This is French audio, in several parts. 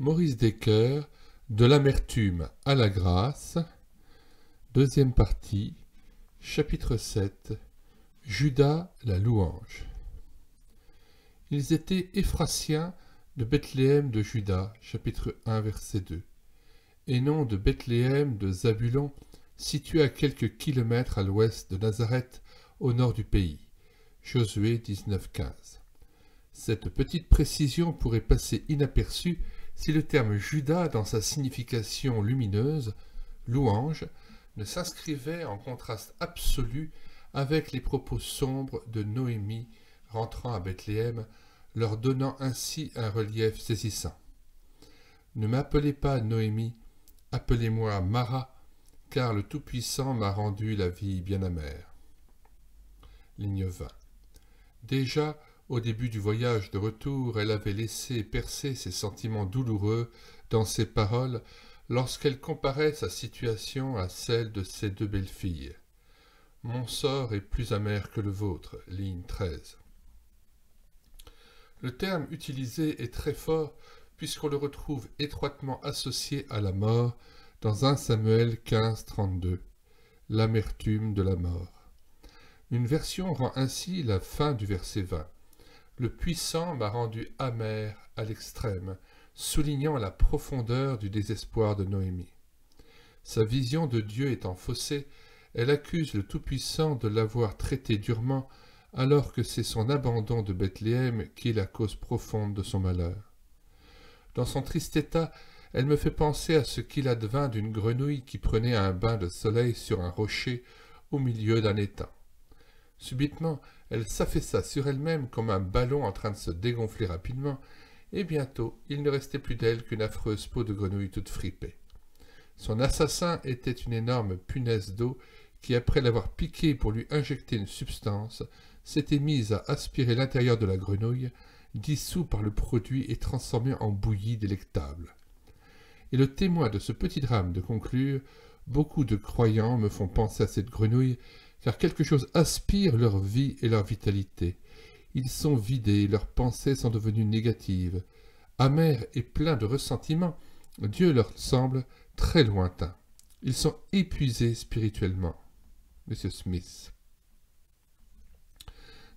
Maurice Decker, De l'amertume à la grâce, deuxième partie, chapitre 7, Juda la louange. Ils étaient Éphratiens de Bethléem de Juda, chapitre 1, verset 2, et non de Bethléem de Zabulon, situé à quelques kilomètres à l'ouest de Nazareth, au nord du pays. Josué 19, 15. Cette petite précision pourrait passer inaperçue si le terme « Juda » dans sa signification lumineuse, « louange », ne s'inscrivait en contraste absolu avec les propos sombres de Noémie rentrant à Bethléem, leur donnant ainsi un relief saisissant. « Ne m'appelez pas Noémie, appelez-moi Mara, car le Tout-Puissant m'a rendu la vie bien amère. » Ligne 20. Déjà, au début du voyage de retour, elle avait laissé percer ses sentiments douloureux dans ses paroles lorsqu'elle comparait sa situation à celle de ses deux belles-filles. « Mon sort est plus amer que le vôtre » ligne 13. Le terme utilisé est très fort puisqu'on le retrouve étroitement associé à la mort dans 1 Samuel 15, 32, « L'amertume de la mort ». Une version rend ainsi la fin du verset 20. Le puissant m'a rendu amer à l'extrême, soulignant la profondeur du désespoir de Noémie. Sa vision de Dieu étant faussée, elle accuse le Tout-Puissant de l'avoir traité durement, alors que c'est son abandon de Bethléem qui est la cause profonde de son malheur. Dans son triste état, elle me fait penser à ce qu'il advint d'une grenouille qui prenait un bain de soleil sur un rocher au milieu d'un étang. Subitement, elle s'affaissa sur elle-même comme un ballon en train de se dégonfler rapidement, et bientôt il ne restait plus d'elle qu'une affreuse peau de grenouille toute fripée. Son assassin était une énorme punaise d'eau qui, après l'avoir piquée pour lui injecter une substance, s'était mise à aspirer l'intérieur de la grenouille, dissous par le produit et transformé en bouillie délectable. Et le témoin de ce petit drame de conclure, beaucoup de croyants me font penser à cette grenouille, car quelque chose aspire leur vie et leur vitalité. Ils sont vidés, leurs pensées sont devenues négatives. Amers et pleins de ressentiment, Dieu leur semble très lointain. Ils sont épuisés spirituellement. Monsieur Smith.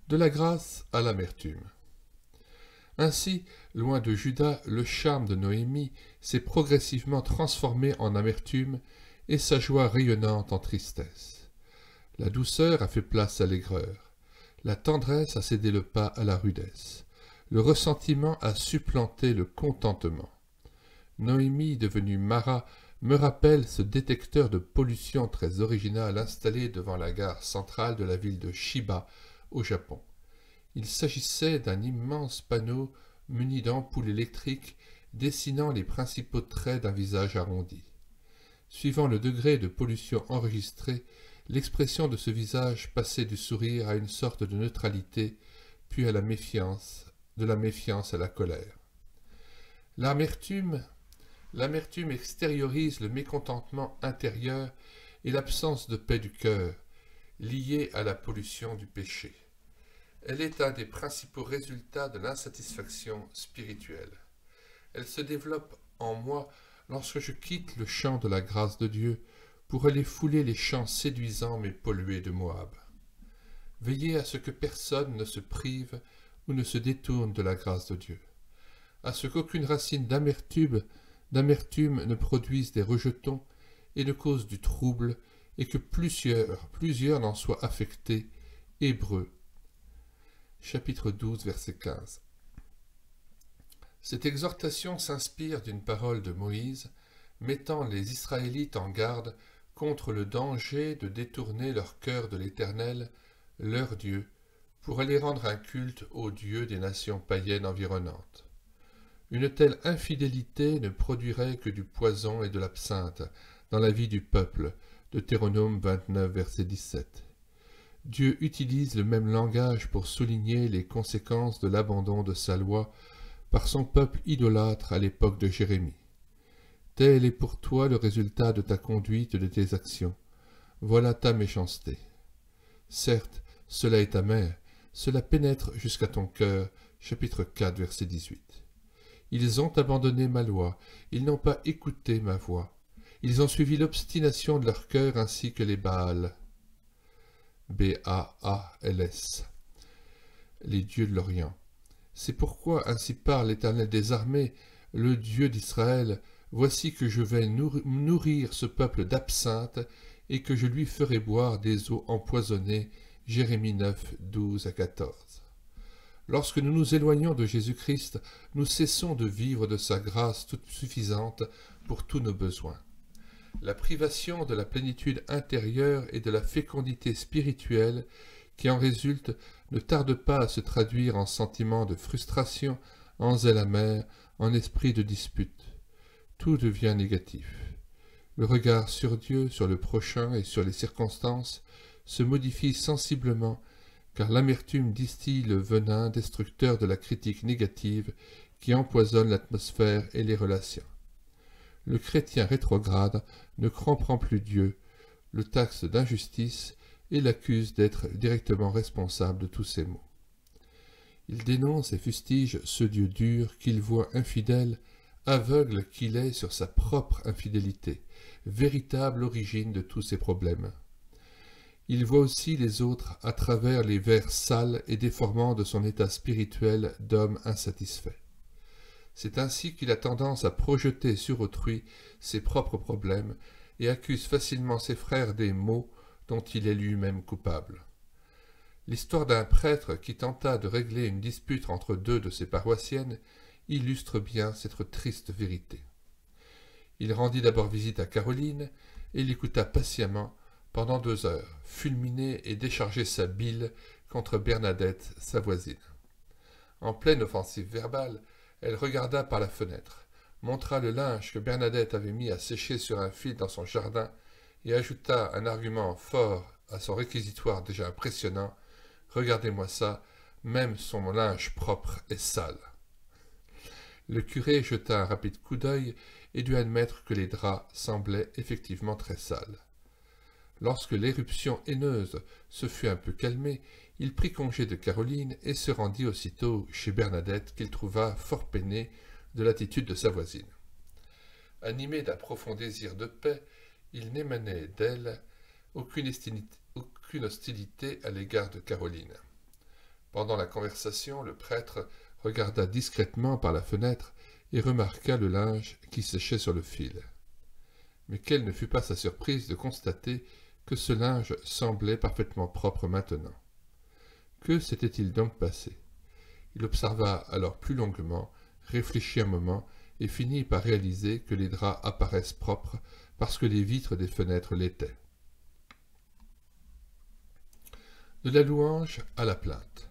De la grâce à l'amertume. Ainsi, loin de Juda, le charme de Noémie s'est progressivement transformé en amertume et sa joie rayonnante en tristesse. La douceur a fait place à l'aigreur, la tendresse a cédé le pas à la rudesse, le ressentiment a supplanté le contentement. Noémie, devenue Mara, me rappelle ce détecteur de pollution très original installé devant la gare centrale de la ville de Chiba, au Japon. Il s'agissait d'un immense panneau muni d'ampoules électriques dessinant les principaux traits d'un visage arrondi. Suivant le degré de pollution enregistré, l'expression de ce visage passait du sourire à une sorte de neutralité, puis à la méfiance, de la méfiance à la colère. L'amertume extériorise le mécontentement intérieur et l'absence de paix du cœur, liée à la pollution du péché. Elle est un des principaux résultats de l'insatisfaction spirituelle. Elle se développe en moi lorsque je quitte le champ de la grâce de Dieu, pour aller fouler les champs séduisants mais pollués de Moab. Veillez à ce que personne ne se prive ou ne se détourne de la grâce de Dieu, à ce qu'aucune racine d'amertume ne produise des rejetons et ne cause du trouble, et que plusieurs n'en soient affectés. Hébreux, chapitre 12, verset 15. Cette exhortation s'inspire d'une parole de Moïse, mettant les Israélites en garde contre le danger de détourner leur cœur de l'Éternel, leur Dieu, pour aller rendre un culte aux dieux des nations païennes environnantes. Une telle infidélité ne produirait que du poison et de l'absinthe dans la vie du peuple. Deutéronome 29, verset 17. Dieu utilise le même langage pour souligner les conséquences de l'abandon de sa loi par son peuple idolâtre à l'époque de Jérémie. Tel est pour toi le résultat de ta conduite et de tes actions. Voilà ta méchanceté. Certes, cela est amer, cela pénètre jusqu'à ton cœur. Chapitre 4, verset 18. Ils ont abandonné ma loi, ils n'ont pas écouté ma voix. Ils ont suivi l'obstination de leur cœur ainsi que les Baals. B-A-A-L-S. Les dieux de l'Orient. C'est pourquoi ainsi parle l'Éternel des armées, le Dieu d'Israël. Voici que je vais nourrir ce peuple d'absinthe et que je lui ferai boire des eaux empoisonnées. Jérémie 9, 12 à 14. Lorsque nous nous éloignons de Jésus-Christ, nous cessons de vivre de sa grâce toute suffisante pour tous nos besoins. La privation de la plénitude intérieure et de la fécondité spirituelle qui en résulte ne tarde pas à se traduire en sentiments de frustration, en zèle amer, en esprit de dispute. Tout devient négatif. Le regard sur Dieu, sur le prochain et sur les circonstances se modifie sensiblement, car l'amertume distille le venin destructeur de la critique négative qui empoisonne l'atmosphère et les relations. Le chrétien rétrograde ne comprend plus Dieu, le taxe d'injustice et l'accuse d'être directement responsable de tous ces maux. Il dénonce et fustige ce Dieu dur qu'il voit infidèle, aveugle qu'il est sur sa propre infidélité, véritable origine de tous ses problèmes. Il voit aussi les autres à travers les vers sales et déformants de son état spirituel d'homme insatisfait. C'est ainsi qu'il a tendance à projeter sur autrui ses propres problèmes et accuse facilement ses frères des maux dont il est lui-même coupable. L'histoire d'un prêtre qui tenta de régler une dispute entre deux de ses paroissiennes illustre bien cette triste vérité. Il rendit d'abord visite à Caroline et l'écouta patiemment pendant 2 heures, fulminer et décharger sa bile contre Bernadette, sa voisine. En pleine offensive verbale, elle regarda par la fenêtre, montra le linge que Bernadette avait mis à sécher sur un fil dans son jardin et ajouta un argument fort à son réquisitoire déjà impressionnant. « Regardez-moi ça, même son linge propre est sale. » Le curé jeta un rapide coup d'œil et dut admettre que les draps semblaient effectivement très sales. Lorsque l'éruption haineuse se fut un peu calmée, il prit congé de Caroline et se rendit aussitôt chez Bernadette, qu'il trouva fort peiné de l'attitude de sa voisine. Animé d'un profond désir de paix, il n'émanait d'elle aucune hostilité à l'égard de Caroline. Pendant la conversation, le prêtre regarda discrètement par la fenêtre et remarqua le linge qui séchait sur le fil. Mais quelle ne fut pas sa surprise de constater que ce linge semblait parfaitement propre maintenant. Que s'était-il donc passé? Il observa alors plus longuement, réfléchit un moment et finit par réaliser que les draps apparaissent propres parce que les vitres des fenêtres l'étaient. De la louange à la plainte.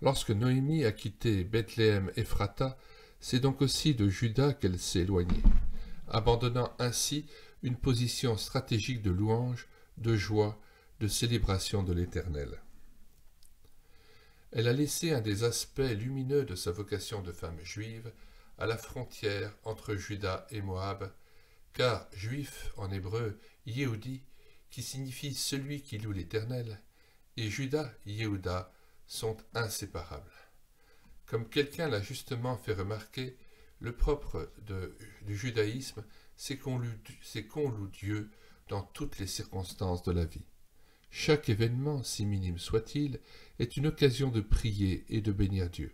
Lorsque Noémie a quitté Bethléem et Éprata, c'est donc aussi de Juda qu'elle s'est éloignée, abandonnant ainsi une position stratégique de louange, de joie, de célébration de l'Éternel. Elle a laissé un des aspects lumineux de sa vocation de femme juive à la frontière entre Juda et Moab, car juif en hébreu, Yehudi, qui signifie celui qui loue l'Éternel, et Juda, Yehuda, sont inséparables. Comme quelqu'un l'a justement fait remarquer, le propre du judaïsme, c'est qu'on loue Dieu dans toutes les circonstances de la vie. Chaque événement, si minime soit-il, est une occasion de prier et de bénir Dieu.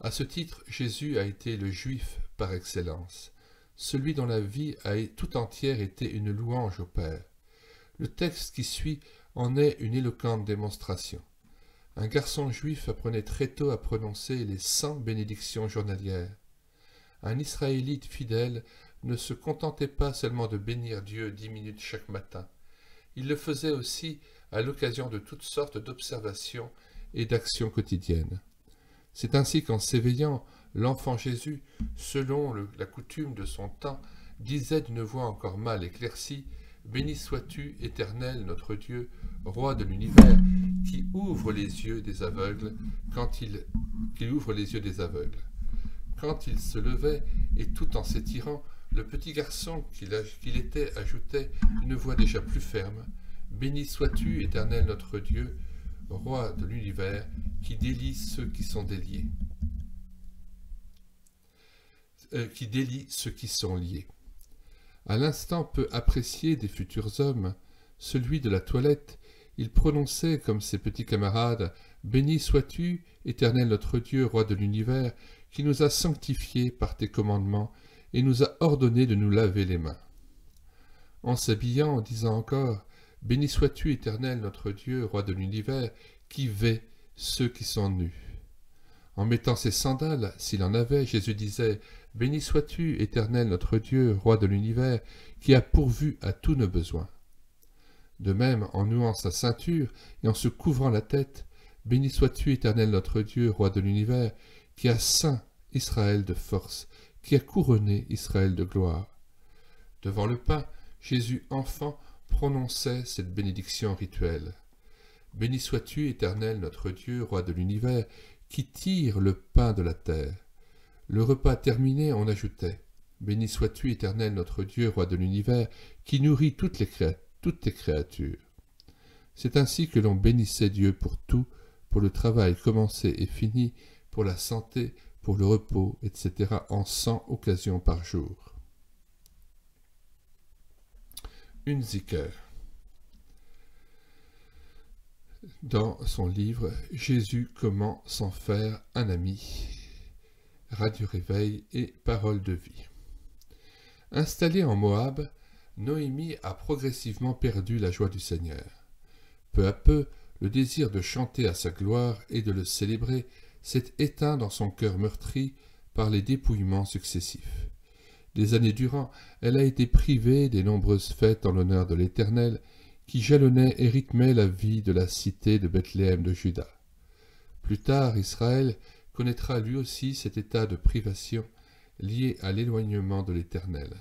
À ce titre, Jésus a été le Juif par excellence, celui dont la vie a tout entière été une louange au Père. Le texte qui suit en est une éloquente démonstration. Un garçon juif apprenait très tôt à prononcer les 100 bénédictions journalières. Un Israélite fidèle ne se contentait pas seulement de bénir Dieu 10 minutes chaque matin. Il le faisait aussi à l'occasion de toutes sortes d'observations et d'actions quotidiennes. C'est ainsi qu'en s'éveillant, l'enfant Jésus, selon la coutume de son temps, disait d'une voix encore mal éclaircie, « Béni sois-tu, Éternel, notre Dieu, roi de l'univers, qui ouvre les yeux des aveugles » Quand il se levait, et tout en s'étirant, le petit garçon qu'il était ajoutait une voix déjà plus ferme. « Béni sois-tu, Éternel notre Dieu, roi de l'univers, qui délie ceux qui sont déliés. » qui délie ceux qui sont liés. À l'instant peu apprécié des futurs hommes, celui de la toilette, il prononçait comme ses petits camarades « Béni sois-tu, Éternel notre Dieu, Roi de l'univers, qui nous a sanctifiés par tes commandements et nous a ordonné de nous laver les mains. » En s'habillant, en disant encore « Béni sois-tu, Éternel notre Dieu, Roi de l'univers, qui vêt ceux qui sont nus. » En mettant ses sandales, s'il en avait, Jésus disait « Béni sois-tu, Éternel notre Dieu, Roi de l'univers, qui a pourvu à tous nos besoins. » De même, en nouant sa ceinture et en se couvrant la tête, « Béni sois-tu, Éternel notre Dieu, Roi de l'univers, qui a ceint Israël de force, qui a couronné Israël de gloire. » Devant le pain, Jésus, enfant, prononçait cette bénédiction rituelle. « Béni sois-tu, Éternel notre Dieu, Roi de l'univers, qui tire le pain de la terre. » Le repas terminé, on ajoutait « Béni sois-tu, Éternel notre Dieu, Roi de l'univers, qui nourrit toutes tes créatures. » C'est ainsi que l'on bénissait Dieu pour tout, pour le travail commencé et fini, pour la santé, pour le repos, etc., en 100 occasions par jour. Une zikr. Dans son livre « Jésus, comment s'en faire un ami ?» Radio Réveil et Parole de vie. Installée en Moab, Noémie a progressivement perdu la joie du Seigneur. Peu à peu, le désir de chanter à sa gloire et de le célébrer s'est éteint dans son cœur meurtri par les dépouillements successifs. Des années durant, elle a été privée des nombreuses fêtes en l'honneur de l'Éternel qui jalonnaient et rythmaient la vie de la cité de Bethléem de Juda. Plus tard, Israël connaîtra lui aussi cet état de privation lié à l'éloignement de l'Éternel.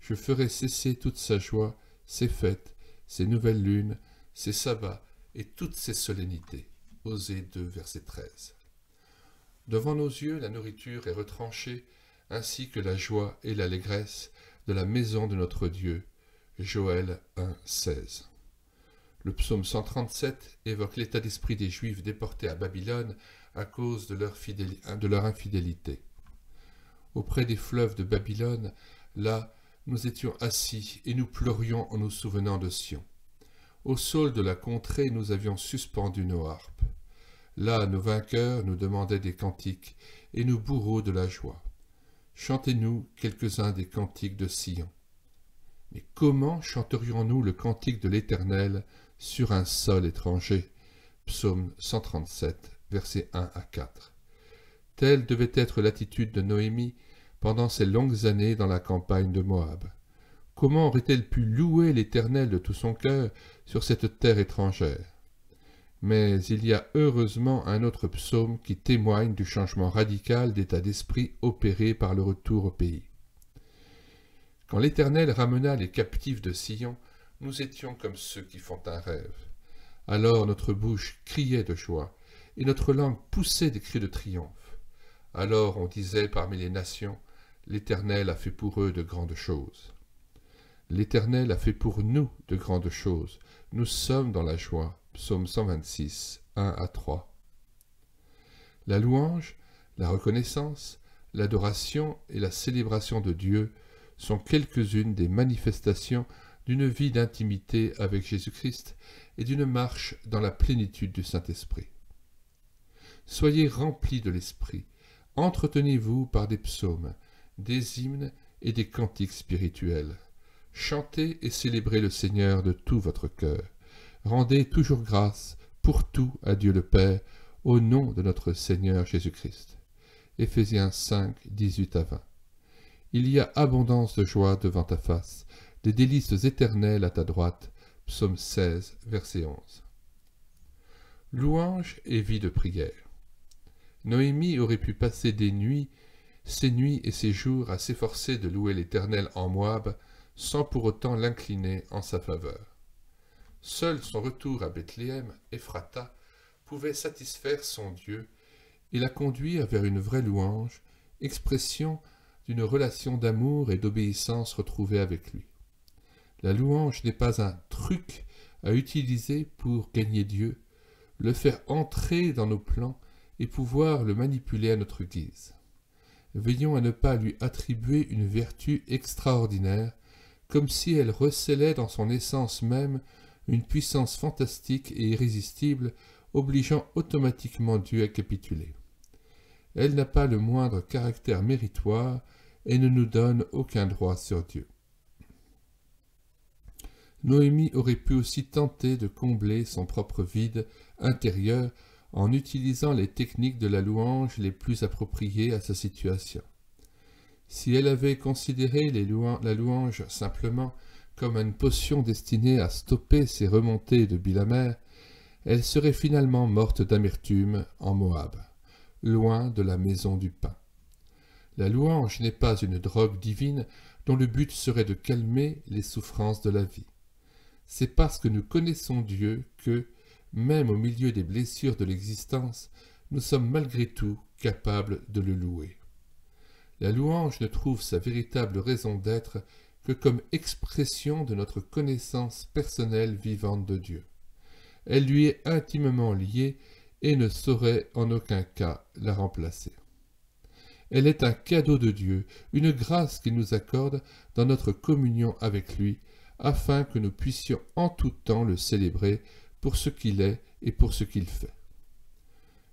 Je ferai cesser toute sa joie, ses fêtes, ses nouvelles lunes, ses sabbats et toutes ses solennités. Osée 2, verset 13. Devant nos yeux, la nourriture est retranchée, ainsi que la joie et l'allégresse de la maison de notre Dieu. Joël 1, 16. Le psaume 137 évoque l'état d'esprit des Juifs déportés à Babylone à cause de leur infidélité. Auprès des fleuves de Babylone, là, nous étions assis et nous pleurions en nous souvenant de Sion. Au sol de la contrée, nous avions suspendu nos harpes. Là, nos vainqueurs nous demandaient des cantiques, et nos bourreaux de la joie. Chantez-nous quelques-uns des cantiques de Sion. Mais comment chanterions-nous le cantique de l'Éternel sur un sol étranger? Psaume 137, versets 1 à 4. Telle devait être l'attitude de Noémie pendant ses longues années dans la campagne de Moab. Comment aurait-elle pu louer l'Éternel de tout son cœur sur cette terre étrangère? Mais il y a heureusement un autre psaume qui témoigne du changement radical d'état d'esprit opéré par le retour au pays. Quand l'Éternel ramena les captifs de Sion, nous étions comme ceux qui font un rêve. Alors notre bouche criait de joie, et notre langue poussait des cris de triomphe. Alors on disait parmi les nations, « L'Éternel a fait pour eux de grandes choses. » L'Éternel a fait pour nous de grandes choses. Nous sommes dans la joie. Psaume 126, 1 à 3. La louange, la reconnaissance, l'adoration et la célébration de Dieu sont quelques-unes des manifestations d'une vie d'intimité avec Jésus-Christ et d'une marche dans la plénitude du Saint-Esprit. Soyez remplis de l'Esprit. Entretenez-vous par des psaumes, des hymnes et des cantiques spirituels. Chantez et célébrez le Seigneur de tout votre cœur. Rendez toujours grâce pour tout à Dieu le Père, au nom de notre Seigneur Jésus-Christ. Éphésiens 5, 18 à 20. Il y a abondance de joie devant ta face, des délices éternelles à ta droite. Psaume 16, verset 11. Louange et vie de prière. Noémie aurait pu passer des nuits, ses nuits et ses jours à s'efforcer de louer l'Éternel en Moab, sans pour autant l'incliner en sa faveur. Seul son retour à Bethléem, Éprata, pouvait satisfaire son Dieu et la conduire vers une vraie louange, expression d'une relation d'amour et d'obéissance retrouvée avec lui. La louange n'est pas un truc à utiliser pour gagner Dieu, le faire entrer dans nos plans et pouvoir le manipuler à notre guise. veillons à ne pas lui attribuer une vertu extraordinaire, comme si elle recelait dans son essence même une puissance fantastique et irrésistible, obligeant automatiquement Dieu à capituler. Elle n'a pas le moindre caractère méritoire et ne nous donne aucun droit sur Dieu. Noémie aurait pu aussi tenter de combler son propre vide intérieur en utilisant les techniques de la louange les plus appropriées à sa situation. Si elle avait considéré la louange simplement comme une potion destinée à stopper ses remontées de bilamère, elle serait finalement morte d'amertume en Moab, loin de la maison du pain. La louange n'est pas une drogue divine dont le but serait de calmer les souffrances de la vie. C'est parce que nous connaissons Dieu que, même au milieu des blessures de l'existence, nous sommes malgré tout capables de le louer. La louange ne trouve sa véritable raison d'être que comme expression de notre connaissance personnelle vivante de Dieu. Elle lui est intimement liée et ne saurait en aucun cas la remplacer. Elle est un cadeau de Dieu, une grâce qu'il nous accorde dans notre communion avec lui, afin que nous puissions en tout temps le célébrer pour ce qu'il est et pour ce qu'il fait.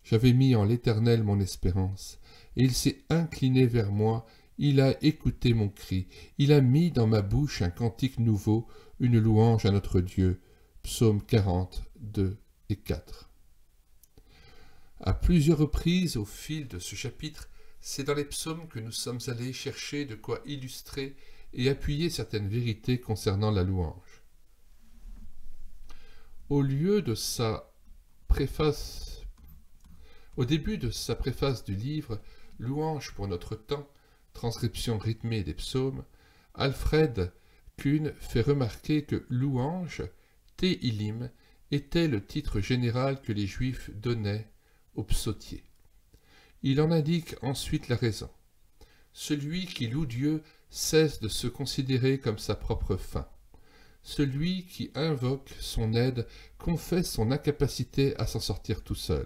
J'avais mis en l'Éternel mon espérance, et il s'est incliné vers moi, il a écouté mon cri, il a mis dans ma bouche un cantique nouveau, une louange à notre Dieu. Psaume 40, 2 et 4. À plusieurs reprises au fil de ce chapitre, c'est dans les psaumes que nous sommes allés chercher de quoi illustrer et appuyer certaines vérités concernant la louange. Au début de sa préface du livre « Louange pour notre temps », transcription rythmée des psaumes, Alfred Kuhn fait remarquer que « Louange » Téhilim était le titre général que les Juifs donnaient aux psautiers. Il en indique ensuite la raison. Celui qui loue Dieu cesse de se considérer comme sa propre fin. Celui qui invoque son aide confesse son incapacité à s'en sortir tout seul.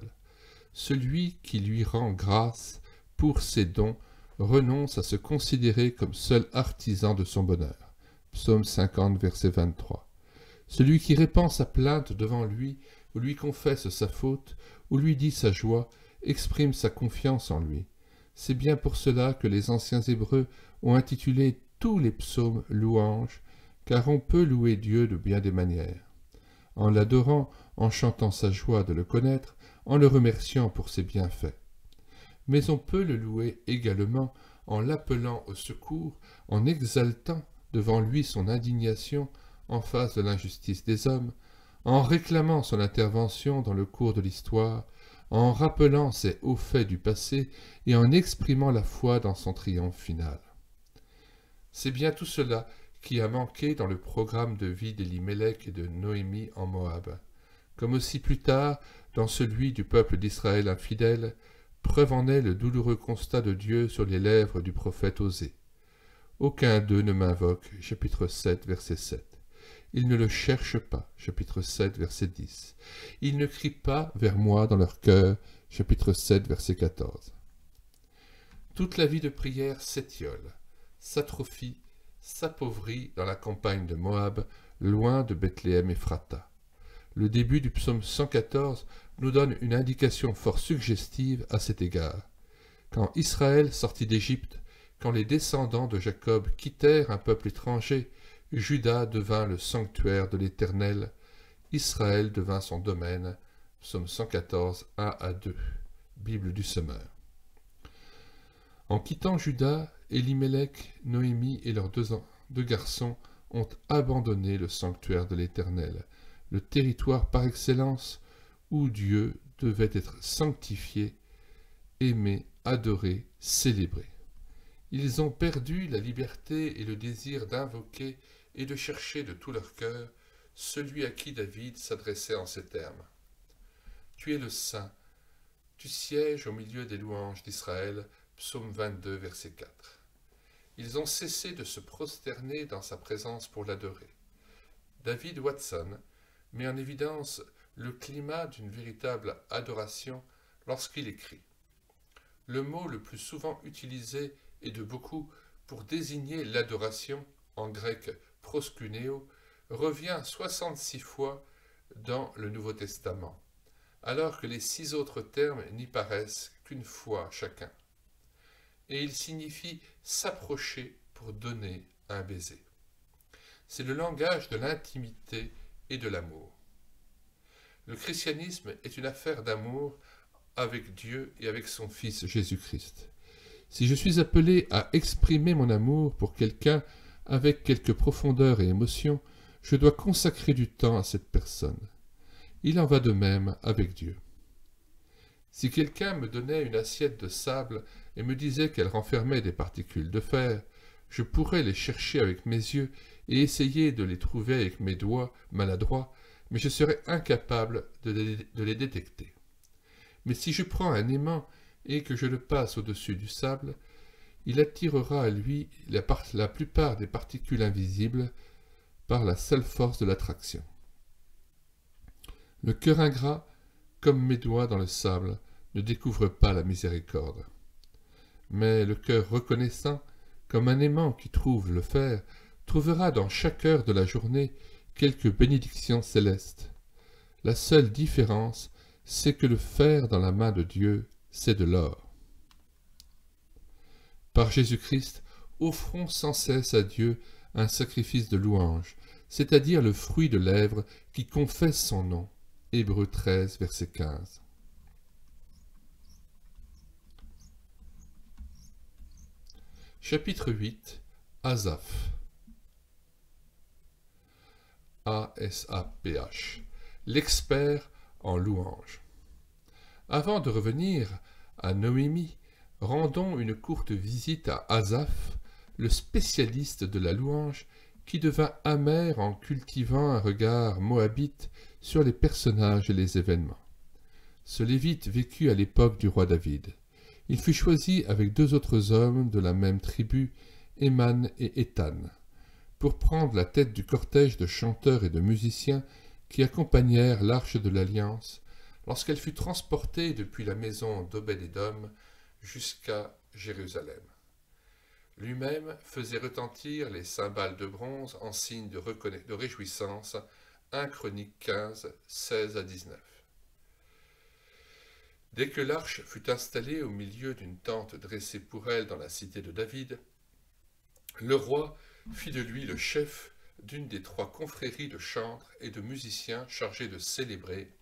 Celui qui lui rend grâce pour ses dons renonce à se considérer comme seul artisan de son bonheur. Psaume 50, verset 23. Celui qui répand sa plainte devant lui, ou lui confesse sa faute, ou lui dit sa joie, exprime sa confiance en lui. C'est bien pour cela que les anciens Hébreux ont intitulé tous les psaumes « Louanges », car on peut louer Dieu de bien des manières. En l'adorant, en chantant sa joie de le connaître, en le remerciant pour ses bienfaits. Mais on peut le louer également en l'appelant au secours, en exaltant devant lui son indignation, en face de l'injustice des hommes, en réclamant son intervention dans le cours de l'histoire, en rappelant ses hauts faits du passé et en exprimant la foi dans son triomphe final. C'est bien tout cela qui a manqué dans le programme de vie d'Elimelech et de Noémie en Moab, comme aussi plus tard dans celui du peuple d'Israël infidèle, preuve en est le douloureux constat de Dieu sur les lèvres du prophète Osée. Aucun d'eux ne m'invoque, chapitre 7, verset 7. Ils ne le cherchent pas, chapitre 7, verset 10. Ils ne crient pas vers moi dans leur cœur, chapitre 7, verset 14. Toute la vie de prière s'étiole, s'atrophie, s'appauvrit dans la campagne de Moab, loin de Bethléem et Éprata. Le début du psaume 114 nous donne une indication fort suggestive à cet égard. Quand Israël sortit d'Égypte, quand les descendants de Jacob quittèrent un peuple étranger, Juda devint le sanctuaire de l'Éternel, Israël devint son domaine. Psaume 114, 1 à 2, Bible du semeur. En quittant Juda, Elimelech, Noémie et leurs deux garçons ont abandonné le sanctuaire de l'Éternel, le territoire par excellence où Dieu devait être sanctifié, aimé, adoré, célébré. Ils ont perdu la liberté et le désir d'invoquer et de chercher de tout leur cœur celui à qui David s'adressait en ces termes. « Tu es le Saint, tu sièges au milieu des louanges d'Israël » Psaume 22, verset 4. Ils ont cessé de se prosterner dans sa présence pour l'adorer. David Watson met en évidence le climat d'une véritable adoration lorsqu'il écrit le mot le plus souvent utilisé et de beaucoup pour désigner l'adoration, en grec proskuneo, revient 66 fois dans le Nouveau Testament, alors que les 6 autres termes n'y paraissent qu'une fois chacun. Et il signifie s'approcher pour donner un baiser. C'est le langage de l'intimité et de l'amour. Le christianisme est une affaire d'amour avec Dieu et avec son Fils Jésus-Christ. Si je suis appelé à exprimer mon amour pour quelqu'un avec quelque profondeur et émotion, je dois consacrer du temps à cette personne. Il en va de même avec Dieu. Si quelqu'un me donnait une assiette de sable et me disait qu'elle renfermait des particules de fer, je pourrais les chercher avec mes yeux et essayer de les trouver avec mes doigts maladroits, mais je serais incapable de les détecter. Mais si je prends un aimant et que je le passe au-dessus du sable, il attirera à lui la plupart des particules invisibles par la seule force de l'attraction. Le cœur ingrat, comme mes doigts dans le sable, ne découvre pas la miséricorde. Mais le cœur reconnaissant, comme un aimant qui trouve le fer, trouvera dans chaque heure de la journée quelques bénédictions célestes. La seule différence, c'est que le fer dans la main de Dieu, c'est de l'or. Par Jésus-Christ, offrons sans cesse à Dieu un sacrifice de louange, c'est-à-dire le fruit de lèvres qui confesse son nom. Hébreux 13, verset 15. Chapitre 8. Asaph. A-S-A-P-H. L'expert en louange. Avant de revenir à Noémie, rendons une courte visite à Asaph, le spécialiste de la louange, qui devint amer en cultivant un regard moabite sur les personnages et les événements. Ce Lévite vécut à l'époque du roi David. Il fut choisi avec 2 autres hommes de la même tribu, Éman et Éthan, pour prendre la tête du cortège de chanteurs et de musiciens qui accompagnèrent l'Arche de l'Alliance lorsqu'elle fut transportée depuis la maison d'Obed-Edom jusqu'à Jérusalem. Lui-même faisait retentir les cymbales de bronze en signe de réjouissance, 1 Chroniques 15, 16 à 19. Dès que l'arche fut installée au milieu d'une tente dressée pour elle dans la cité de David, le roi fit de lui le chef d'une des 3 confréries de chantres et de musiciens chargés de célébrer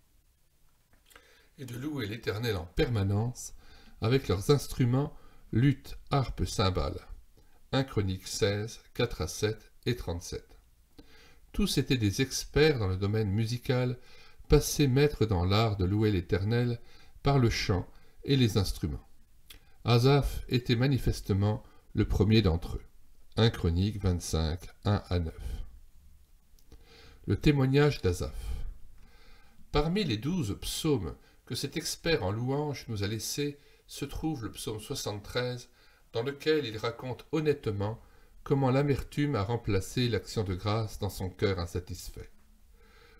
et de louer l'Éternel en permanence avec leurs instruments, luth, harpe, cymbales. 1 Chroniques 16, 4 à 7 et 37. Tous étaient des experts dans le domaine musical, passés maîtres dans l'art de louer l'Éternel par le chant et les instruments. Asaph était manifestement le premier d'entre eux. 1 Chroniques 25, 1 à 9. Le témoignage d'Asaph. Parmi les 12 psaumes que cet expert en louange nous a laissés, se trouve le psaume 73, dans lequel il raconte honnêtement comment l'amertume a remplacé l'action de grâce dans son cœur insatisfait.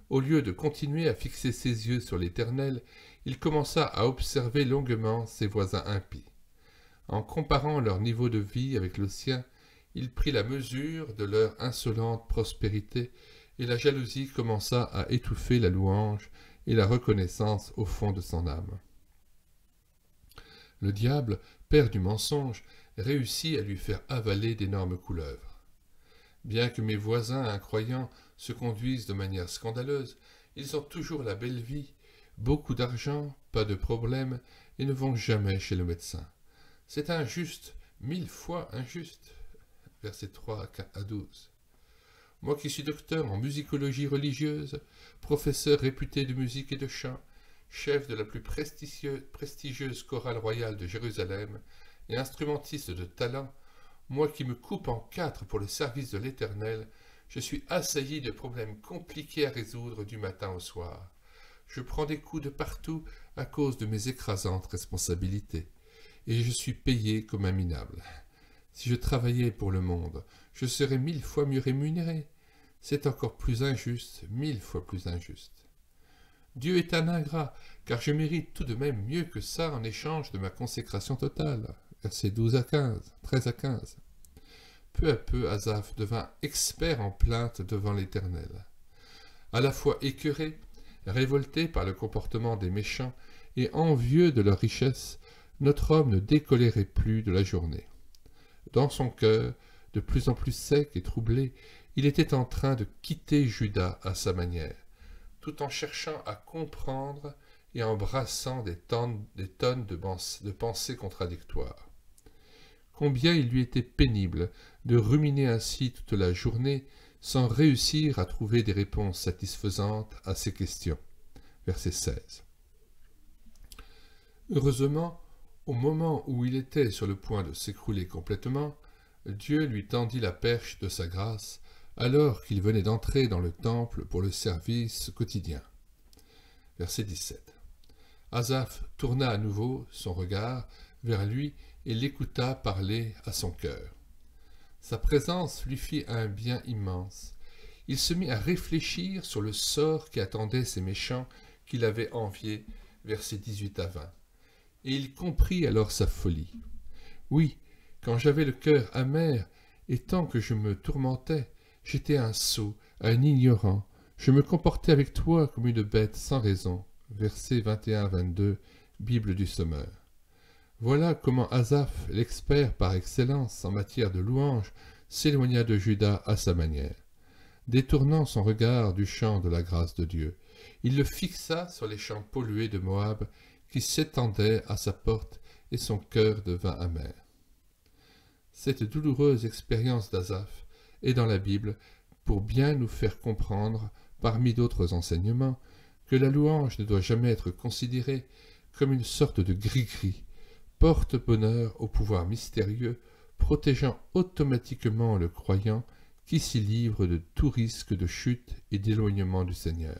Au lieu de continuer à fixer ses yeux sur l'Éternel, il commença à observer longuement ses voisins impies. En comparant leur niveau de vie avec le sien, il prit la mesure de leur insolente prospérité, et la jalousie commença à étouffer la louange et la reconnaissance au fond de son âme. Le diable, père du mensonge, réussit à lui faire avaler d'énormes couleuvres. Bien que mes voisins incroyants se conduisent de manière scandaleuse, ils ont toujours la belle vie, beaucoup d'argent, pas de problème, et ne vont jamais chez le médecin. C'est injuste, 1000 fois injuste. Versets 3 à 12. Moi qui suis docteur en musicologie religieuse, professeur réputé de musique et de chant, chef de la plus prestigieuse chorale royale de Jérusalem et instrumentiste de talent, moi qui me coupe en 4 pour le service de l'Éternel, je suis assailli de problèmes compliqués à résoudre du matin au soir. Je prends des coups de partout à cause de mes écrasantes responsabilités, et je suis payé comme un minable. Si je travaillais pour le monde, je serais 1000 fois mieux rémunéré. C'est encore plus injuste, 1000 fois plus injuste. Dieu est un ingrat, car je mérite tout de même mieux que ça en échange de ma consécration totale. » Versets 12 à 15, 13 à 15. Peu à peu, Asaph devint expert en plainte devant l'Éternel. À la fois écœuré, révolté par le comportement des méchants et envieux de leur richesse, notre homme ne décolérait plus de la journée. Dans son cœur, de plus en plus sec et troublé, il était en train de quitter Juda à sa manière, tout en cherchant à comprendre et en brassant des tonnes de pensées contradictoires. Combien il lui était pénible de ruminer ainsi toute la journée sans réussir à trouver des réponses satisfaisantes à ses questions. Verset 16. Heureusement, au moment où il était sur le point de s'écrouler complètement, Dieu lui tendit la perche de sa grâce alors qu'il venait d'entrer dans le temple pour le service quotidien. Verset 17. Asaph tourna à nouveau son regard vers lui et l'écouta parler à son cœur. Sa présence lui fit un bien immense. Il se mit à réfléchir sur le sort qui attendait ces méchants qu'il avait enviés, versets 18 à 20. Et il comprit alors sa folie. Oui, quand j'avais le cœur amer, et tant que je me tourmentais, j'étais un sot, un ignorant, je me comportais avec toi comme une bête sans raison. Versets 21-22, Bible du Sommeur. Voilà comment Asaph, l'expert par excellence en matière de louange, s'éloigna de Juda à sa manière. Détournant son regard du champ de la grâce de Dieu, il le fixa sur les champs pollués de Moab qui s'étendaient à sa porte et son cœur devint amer. Cette douloureuse expérience d'Asaph est dans la Bible pour bien nous faire comprendre, parmi d'autres enseignements, que la louange ne doit jamais être considérée comme une sorte de gris-gris, porte-bonheur au pouvoir mystérieux, protégeant automatiquement le croyant qui s'y livre de tout risque de chute et d'éloignement du Seigneur.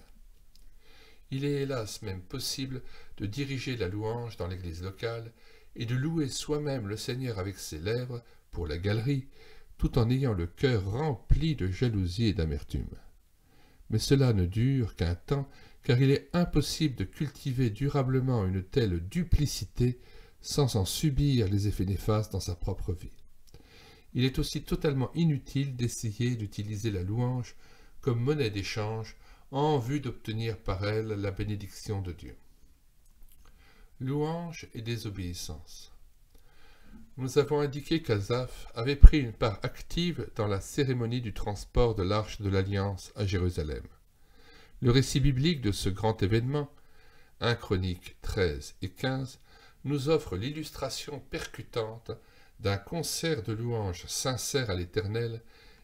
Il est hélas même possible de diriger la louange dans l'église locale et de louer soi-même le Seigneur avec ses lèvres pour la galerie, tout en ayant le cœur rempli de jalousie et d'amertume. Mais cela ne dure qu'un temps, car il est impossible de cultiver durablement une telle duplicité sans en subir les effets néfastes dans sa propre vie. Il est aussi totalement inutile d'essayer d'utiliser la louange comme monnaie d'échange en vue d'obtenir par elle la bénédiction de Dieu. Louange et désobéissance. Nous avons indiqué qu'Asaph avait pris une part active dans la cérémonie du transport de l'Arche de l'Alliance à Jérusalem. Le récit biblique de ce grand événement, 1 Chroniques 13 et 15, nous offre l'illustration percutante d'un concert de louanges sincères à l'Éternel,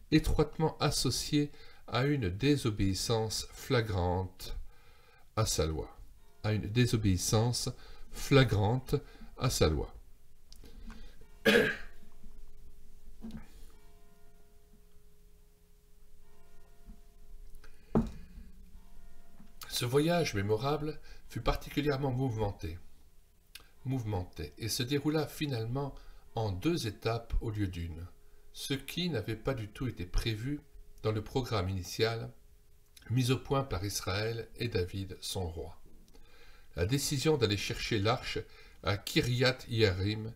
étroitement associé à une désobéissance flagrante à sa loi. Ce voyage mémorable fut particulièrement mouvementé et se déroula finalement en deux étapes au lieu d'une, ce qui n'avait pas du tout été prévu dans le programme initial mis au point par Israël et David, son roi. La décision d'aller chercher l'arche à Kiryat Yearim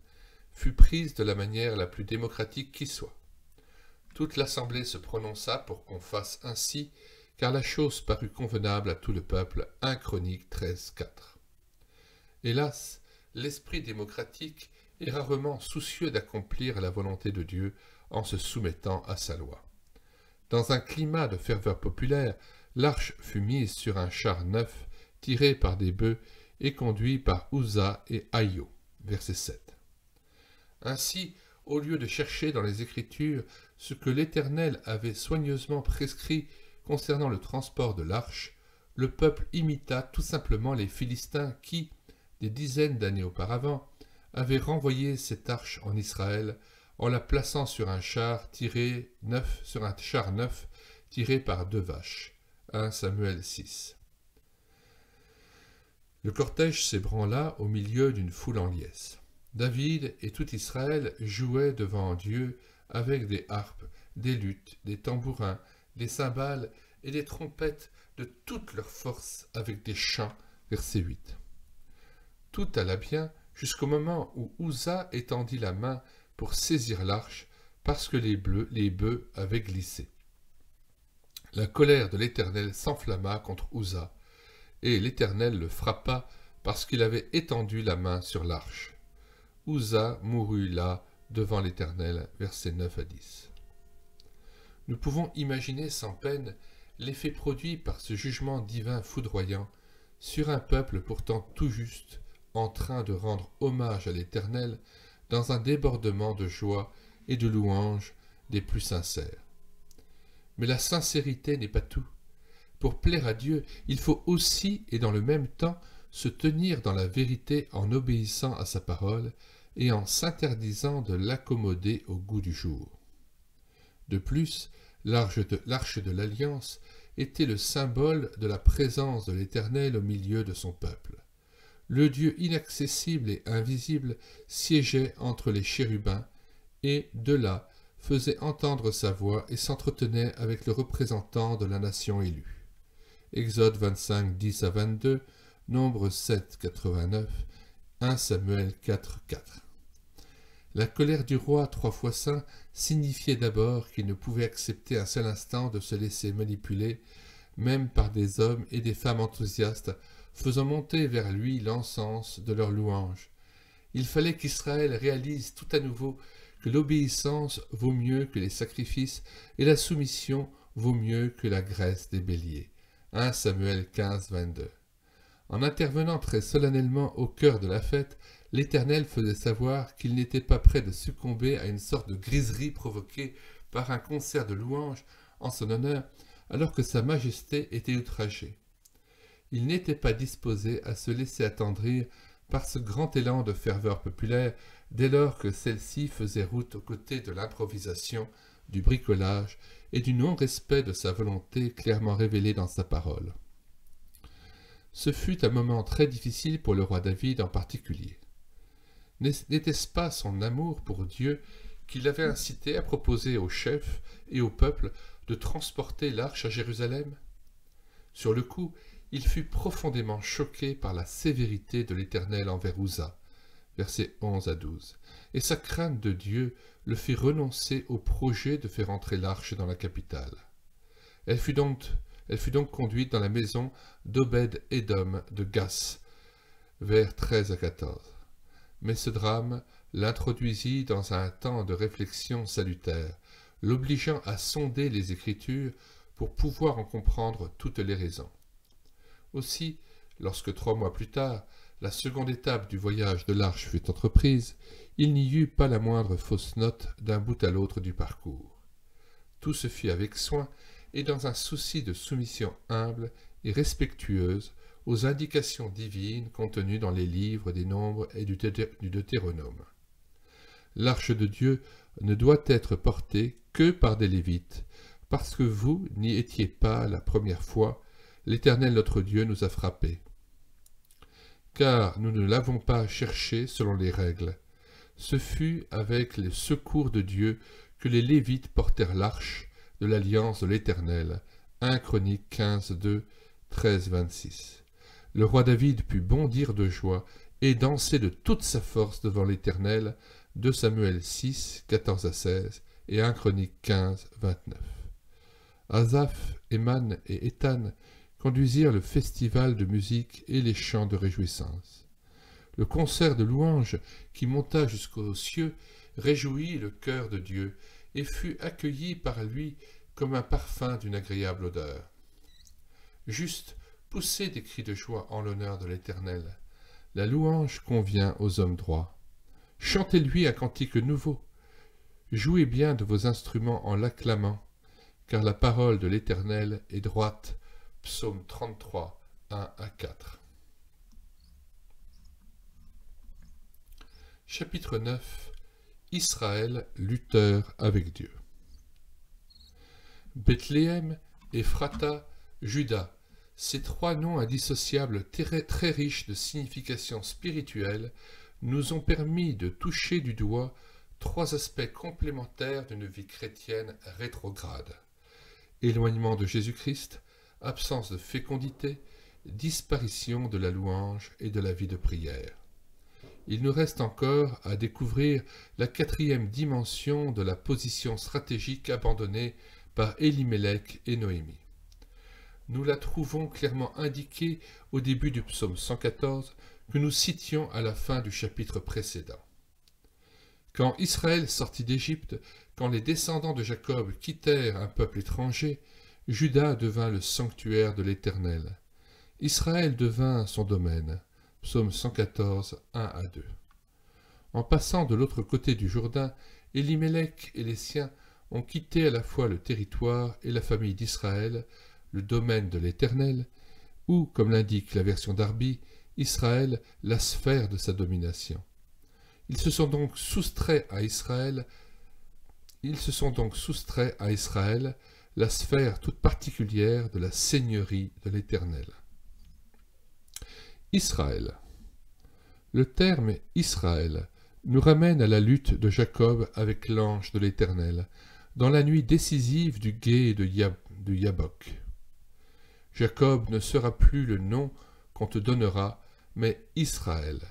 fut prise de la manière la plus démocratique qui soit. Toute l'assemblée se prononça pour qu'on fasse ainsi, car la chose parut convenable à tout le peuple. 1 Chroniques 13, 4. Hélas, l'esprit démocratique est rarement soucieux d'accomplir la volonté de Dieu en se soumettant à sa loi. Dans un climat de ferveur populaire, l'arche fut mise sur un char neuf, tiré par des bœufs et conduit par Uza et Aïo. Verset 7. Ainsi, au lieu de chercher dans les Écritures ce que l'Éternel avait soigneusement prescrit concernant le transport de l'arche, le peuple imita tout simplement les Philistins qui, des dizaines d'années auparavant, avaient renvoyé cette arche en Israël en la plaçant sur un char neuf tiré par deux vaches. 1 Samuel 6. Le cortège s'ébranla au milieu d'une foule en liesse. David et tout Israël jouaient devant Dieu avec des harpes, des luttes, des tambourins, des cymbales et les trompettes de toute leur force avec des chants. Verset 8. Tout alla bien jusqu'au moment où Uza étendit la main pour saisir l'arche parce que les bœufs avaient glissé. La colère de l'Éternel s'enflamma contre Uza, et l'Éternel le frappa parce qu'il avait étendu la main sur l'arche. Uza mourut là devant l'Éternel, versets 9 à 10. Nous pouvons imaginer sans peine l'effet produit par ce jugement divin foudroyant sur un peuple pourtant tout juste, en train de rendre hommage à l'Éternel dans un débordement de joie et de louanges des plus sincères. Mais la sincérité n'est pas tout. Pour plaire à Dieu, il faut aussi et dans le même temps se tenir dans la vérité en obéissant à sa parole et en s'interdisant de l'accommoder au goût du jour. De plus, l'arche de l'Alliance était le symbole de la présence de l'Éternel au milieu de son peuple. Le Dieu inaccessible et invisible siégeait entre les chérubins et, de là, faisait entendre sa voix et s'entretenait avec le représentant de la nation élue. Exode 25, 10 à 22, Nombres 7, 89, 1 Samuel 4, 4. La colère du roi trois fois saint signifiait d'abord qu'il ne pouvait accepter un seul instant de se laisser manipuler, même par des hommes et des femmes enthousiastes, faisant monter vers lui l'encens de leurs louanges. Il fallait qu'Israël réalise tout à nouveau que l'obéissance vaut mieux que les sacrifices et la soumission vaut mieux que la graisse des béliers. 1 Samuel 15, 22. En intervenant très solennellement au cœur de la fête, l'Éternel faisait savoir qu'il n'était pas près de succomber à une sorte de griserie provoquée par un concert de louanges en son honneur, alors que sa majesté était outragée. Il n'était pas disposé à se laisser attendrir par ce grand élan de ferveur populaire dès lors que celle-ci faisait route aux côtés de l'improvisation, du bricolage et du non-respect de sa volonté clairement révélée dans sa parole. Ce fut un moment très difficile pour le roi David en particulier. N'était-ce pas son amour pour Dieu qui l'avait incité à proposer aux chefs et au peuple de transporter l'arche à Jérusalem? Sur le coup, il fut profondément choqué par la sévérité de l'Éternel envers Uza, versets 11 à 12, et sa crainte de Dieu le fit renoncer au projet de faire entrer l'arche dans la capitale. Elle fut donc conduite dans la maison d'Obed-Edom de Gath, vers 13 à 14. Mais ce drame l'introduisit dans un temps de réflexion salutaire, l'obligeant à sonder les Écritures pour pouvoir en comprendre toutes les raisons. Aussi, lorsque 3 mois plus tard, la seconde étape du voyage de l'arche fut entreprise, il n'y eut pas la moindre fausse note d'un bout à l'autre du parcours. Tout se fit avec soin et dans un souci de soumission humble et respectueuse aux indications divines contenues dans les livres des Nombres et du Deutéronome. L'arche de Dieu ne doit être portée que par des Lévites, parce que vous n'y étiez pas la première fois, l'Éternel notre Dieu nous a frappés. Car nous ne l'avons pas cherché selon les règles. Ce fut avec le secours de Dieu que les Lévites portèrent l'arche de l'alliance de l'Éternel. 1 Chroniques 15, 2, 13, 26. Le roi David put bondir de joie et danser de toute sa force devant l'Éternel. 2 Samuel 6, 14 à 16 et 1 Chroniques 15, 29. Asaph, Éman et Éthan conduisirent le festival de musique et les chants de réjouissance. Le concert de louanges qui monta jusqu'aux cieux réjouit le cœur de Dieu et fut accueilli par lui comme un parfum d'une agréable odeur. Juste, poussez des cris de joie en l'honneur de l'Éternel. La louange convient aux hommes droits. Chantez-lui un cantique nouveau. Jouez bien de vos instruments en l'acclamant, car la parole de l'Éternel est droite. Psaume 33, 1 à 4. Chapitre 9. Israël, lutteur avec Dieu. Bethléem, Éprata, Juda, ces trois noms indissociables très riches de signification spirituelle nous ont permis de toucher du doigt trois aspects complémentaires d'une vie chrétienne rétrograde. éloignement de Jésus-Christ, absence de fécondité, disparition de la louange et de la vie de prière. Il nous reste encore à découvrir la quatrième dimension de la position stratégique abandonnée par Elimelech et Noémie. Nous la trouvons clairement indiquée au début du psaume 114 que nous citions à la fin du chapitre précédent. Quand Israël sortit d'Égypte, quand les descendants de Jacob quittèrent un peuple étranger, Juda devint le sanctuaire de l'Éternel. Israël devint son domaine. Psaume 114, 1 à 2. En passant de l'autre côté du Jourdain, Elimelech et les siens ont quitté à la fois le territoire et la famille d'Israël, le domaine de l'Éternel, ou, comme l'indique la version d'Arby, Israël, la sphère de sa domination. Ils se sont donc soustraits à Israël, la sphère toute particulière de la seigneurie de l'Éternel. Israël. Le terme Israël nous ramène à la lutte de Jacob avec l'ange de l'Éternel, dans la nuit décisive du gué de Yabok. Jacob ne sera plus le nom qu'on te donnera, mais Israël,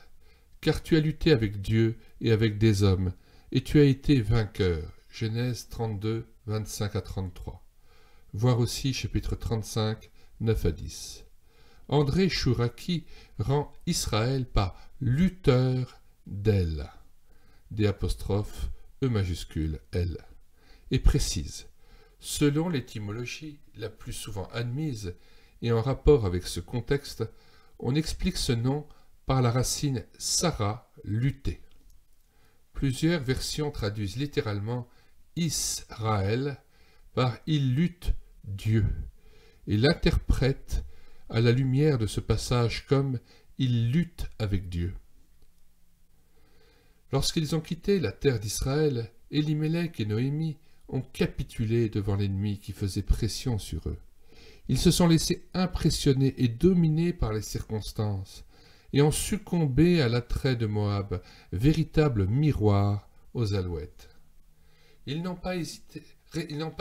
car tu as lutté avec Dieu et avec des hommes, et tu as été vainqueur. Genèse 32, 25 à 33. Voir aussi chapitre 35, 9 à 10. André Chouraki rend Israël par lutteur d'El, D'E L, et précise, selon l'étymologie la plus souvent admise et en rapport avec ce contexte, on explique ce nom par la racine Sarah, lutter. Plusieurs versions traduisent littéralement Israël par il lutte Dieu et l'interprètent à la lumière de ce passage comme « ils luttent avec Dieu ». Lorsqu'ils ont quitté la terre d'Israël, Elimelech et Noémie ont capitulé devant l'ennemi qui faisait pression sur eux. Ils se sont laissés impressionner et dominés par les circonstances et ont succombé à l'attrait de Moab, véritable miroir aux alouettes. Ils n'ont pas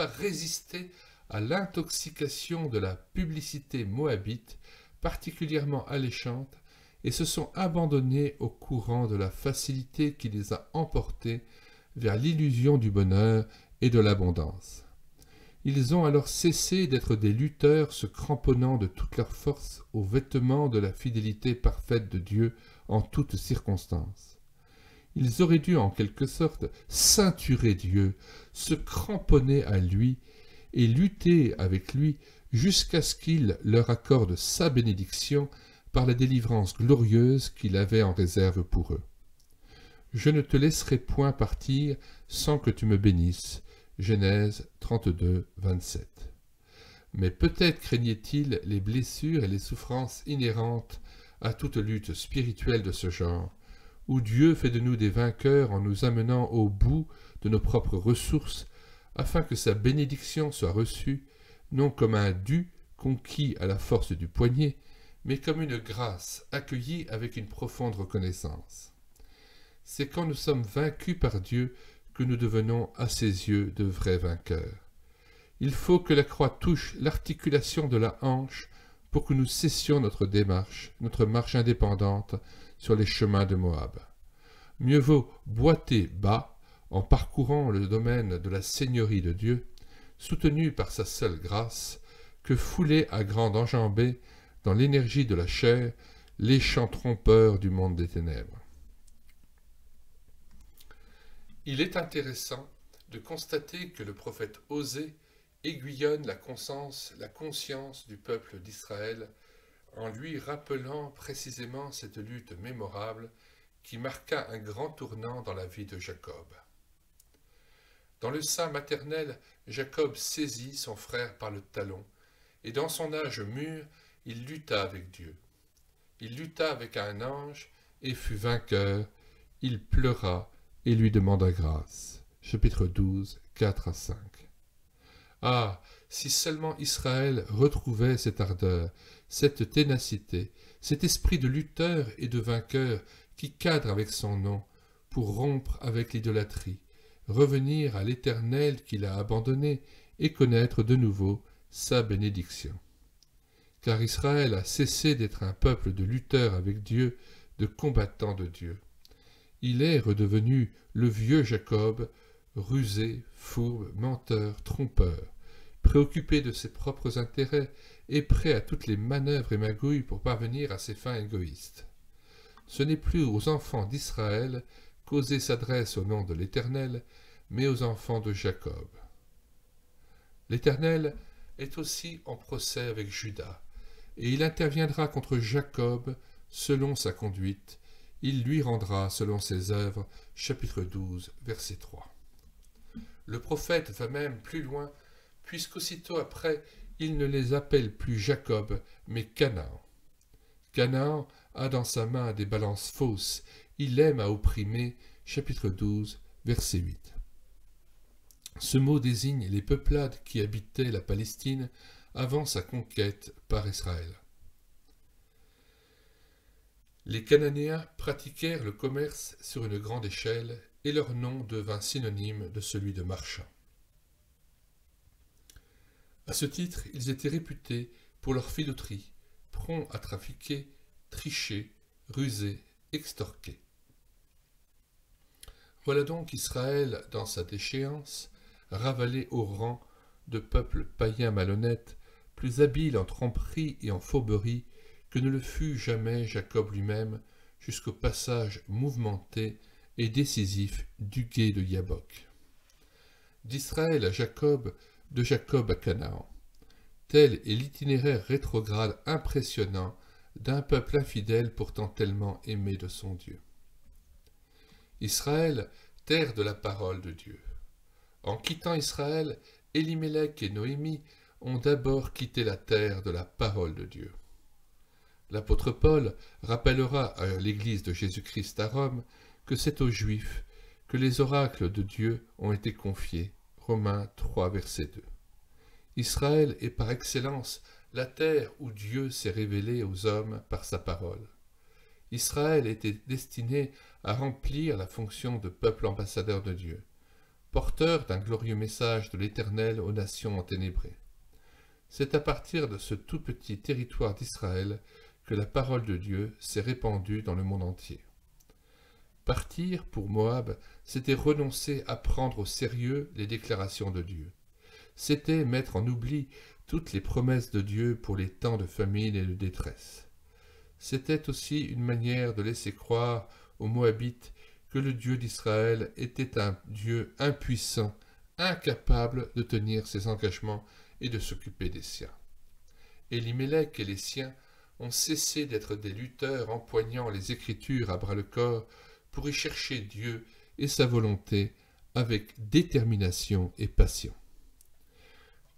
résisté à l'intoxication de la publicité moabite, particulièrement alléchante, et se sont abandonnés au courant de la facilité qui les a emportés vers l'illusion du bonheur et de l'abondance. Ils ont alors cessé d'être des lutteurs se cramponnant de toute leur force aux vêtements de la fidélité parfaite de Dieu en toutes circonstances. Ils auraient dû en quelque sorte ceinturer Dieu, se cramponner à lui et lutter avec lui jusqu'à ce qu'il leur accorde sa bénédiction par la délivrance glorieuse qu'il avait en réserve pour eux. « Je ne te laisserai point partir sans que tu me bénisses. » Genèse 32, 27. Mais peut-être craignait-il les blessures et les souffrances inhérentes à toute lutte spirituelle de ce genre, où Dieu fait de nous des vainqueurs en nous amenant au bout de nos propres ressources afin que sa bénédiction soit reçue, non comme un dû conquis à la force du poignet, mais comme une grâce accueillie avec une profonde reconnaissance. C'est quand nous sommes vaincus par Dieu que nous devenons à ses yeux de vrais vainqueurs. Il faut que la croix touche l'articulation de la hanche pour que nous cessions notre marche indépendante sur les chemins de Moab. Mieux vaut boiter bas, en parcourant le domaine de la seigneurie de Dieu, soutenu par sa seule grâce, que fouler à grande enjambée, dans l'énergie de la chair, les chants trompeurs du monde des ténèbres. Il est intéressant de constater que le prophète Osée aiguillonne la conscience du peuple d'Israël en lui rappelant précisément cette lutte mémorable qui marqua un grand tournant dans la vie de Jacob. Dans le sein maternel, Jacob saisit son frère par le talon, et dans son âge mûr, il lutta avec Dieu. Il lutta avec un ange et fut vainqueur. Il pleura et lui demanda grâce. Chapitre 12, 4 à 5. Ah, si seulement Israël retrouvait cette ardeur, cette ténacité, cet esprit de lutteur et de vainqueur qui cadre avec son nom pour rompre avec l'idolâtrie, revenir à l'Éternel qui l'a abandonné et connaître de nouveau sa bénédiction. Car Israël a cessé d'être un peuple de lutteurs avec Dieu, de combattants de Dieu. Il est redevenu le vieux Jacob, rusé, fourbe, menteur, trompeur, préoccupé de ses propres intérêts et prêt à toutes les manœuvres et magouilles pour parvenir à ses fins égoïstes. Ce n'est plus aux enfants d'Israël qu'Osée s'adresse au nom de l'Éternel, mais aux enfants de Jacob. L'Éternel est aussi en procès avec Juda, et il interviendra contre Jacob selon sa conduite, il lui rendra selon ses œuvres. Chapitre 12, verset 3. Le prophète va même plus loin, puisqu'aussitôt après, il ne les appelle plus Jacob, mais Canaan. Canaan a dans sa main des balances fausses, il aime à opprimer. Chapitre 12, verset 8. Ce mot désigne les peuplades qui habitaient la Palestine avant sa conquête par Israël. Les Cananéens pratiquèrent le commerce sur une grande échelle et leur nom devint synonyme de celui de marchand. À ce titre, ils étaient réputés pour leur filouterie, prompts à trafiquer, tricher, ruser, extorquer. Voilà donc Israël dans sa déchéance, ravalé au rang de peuple païen malhonnête, plus habile en tromperie et en fourberie que ne le fut jamais Jacob lui-même, jusqu'au passage mouvementé et décisif du gué de Yabok. D'Israël à Jacob, de Jacob à Canaan. Tel est l'itinéraire rétrograde impressionnant d'un peuple infidèle pourtant tellement aimé de son Dieu. Israël, terre de la parole de Dieu. En quittant Israël, Elimelech et Noémie ont d'abord quitté la terre de la parole de Dieu. L'apôtre Paul rappellera à l'Église de Jésus-Christ à Rome que c'est aux Juifs que les oracles de Dieu ont été confiés. Romains 3, verset 2. Israël est par excellence la terre où Dieu s'est révélé aux hommes par sa parole. Israël était destiné à remplir la fonction de peuple ambassadeur de Dieu, porteur d'un glorieux message de l'Éternel aux nations enténébrées. C'est à partir de ce tout petit territoire d'Israël que la parole de Dieu s'est répandue dans le monde entier. Partir pour Moab, c'était renoncer à prendre au sérieux les déclarations de Dieu. C'était mettre en oubli toutes les promesses de Dieu pour les temps de famine et de détresse. C'était aussi une manière de laisser croire aux Moabites que le Dieu d'Israël était un Dieu impuissant, incapable de tenir ses engagements et de s'occuper des siens. Elimelech et les siens ont cessé d'être des lutteurs empoignant les Écritures à bras-le-corps pour y chercher Dieu et sa volonté avec détermination et passion.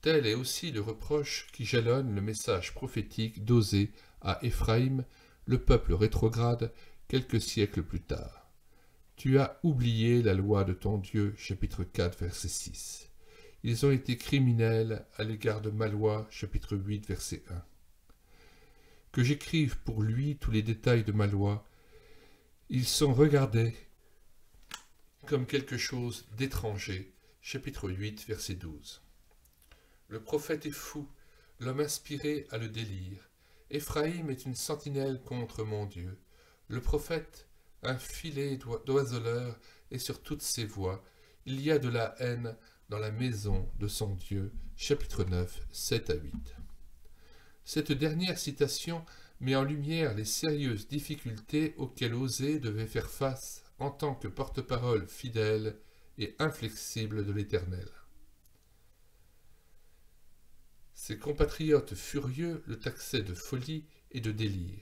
Tel est aussi le reproche qui jalonne le message prophétique d'Osée à Éphraïm, le peuple rétrograde, quelques siècles plus tard. « Tu as oublié la loi de ton Dieu » chapitre 4, verset 6. Ils ont été criminels à l'égard de Malois, chapitre 8, verset 1. Que j'écrive pour lui tous les détails de ma loi, ils sont regardés comme quelque chose d'étranger. Chapitre 8, verset 12. Le prophète est fou, l'homme inspiré a le délire. Éphraïm est une sentinelle contre mon Dieu. Le prophète, un filet d'oiseleur, est sur toutes ses voies. Il y a de la haine dans la maison de son Dieu. Chapitre 9, 7 à 8. Cette dernière citation met en lumière les sérieuses difficultés auxquelles Osée devait faire face en tant que porte-parole fidèle et inflexible de l'Éternel. Ses compatriotes furieux le taxaient de folie et de délire,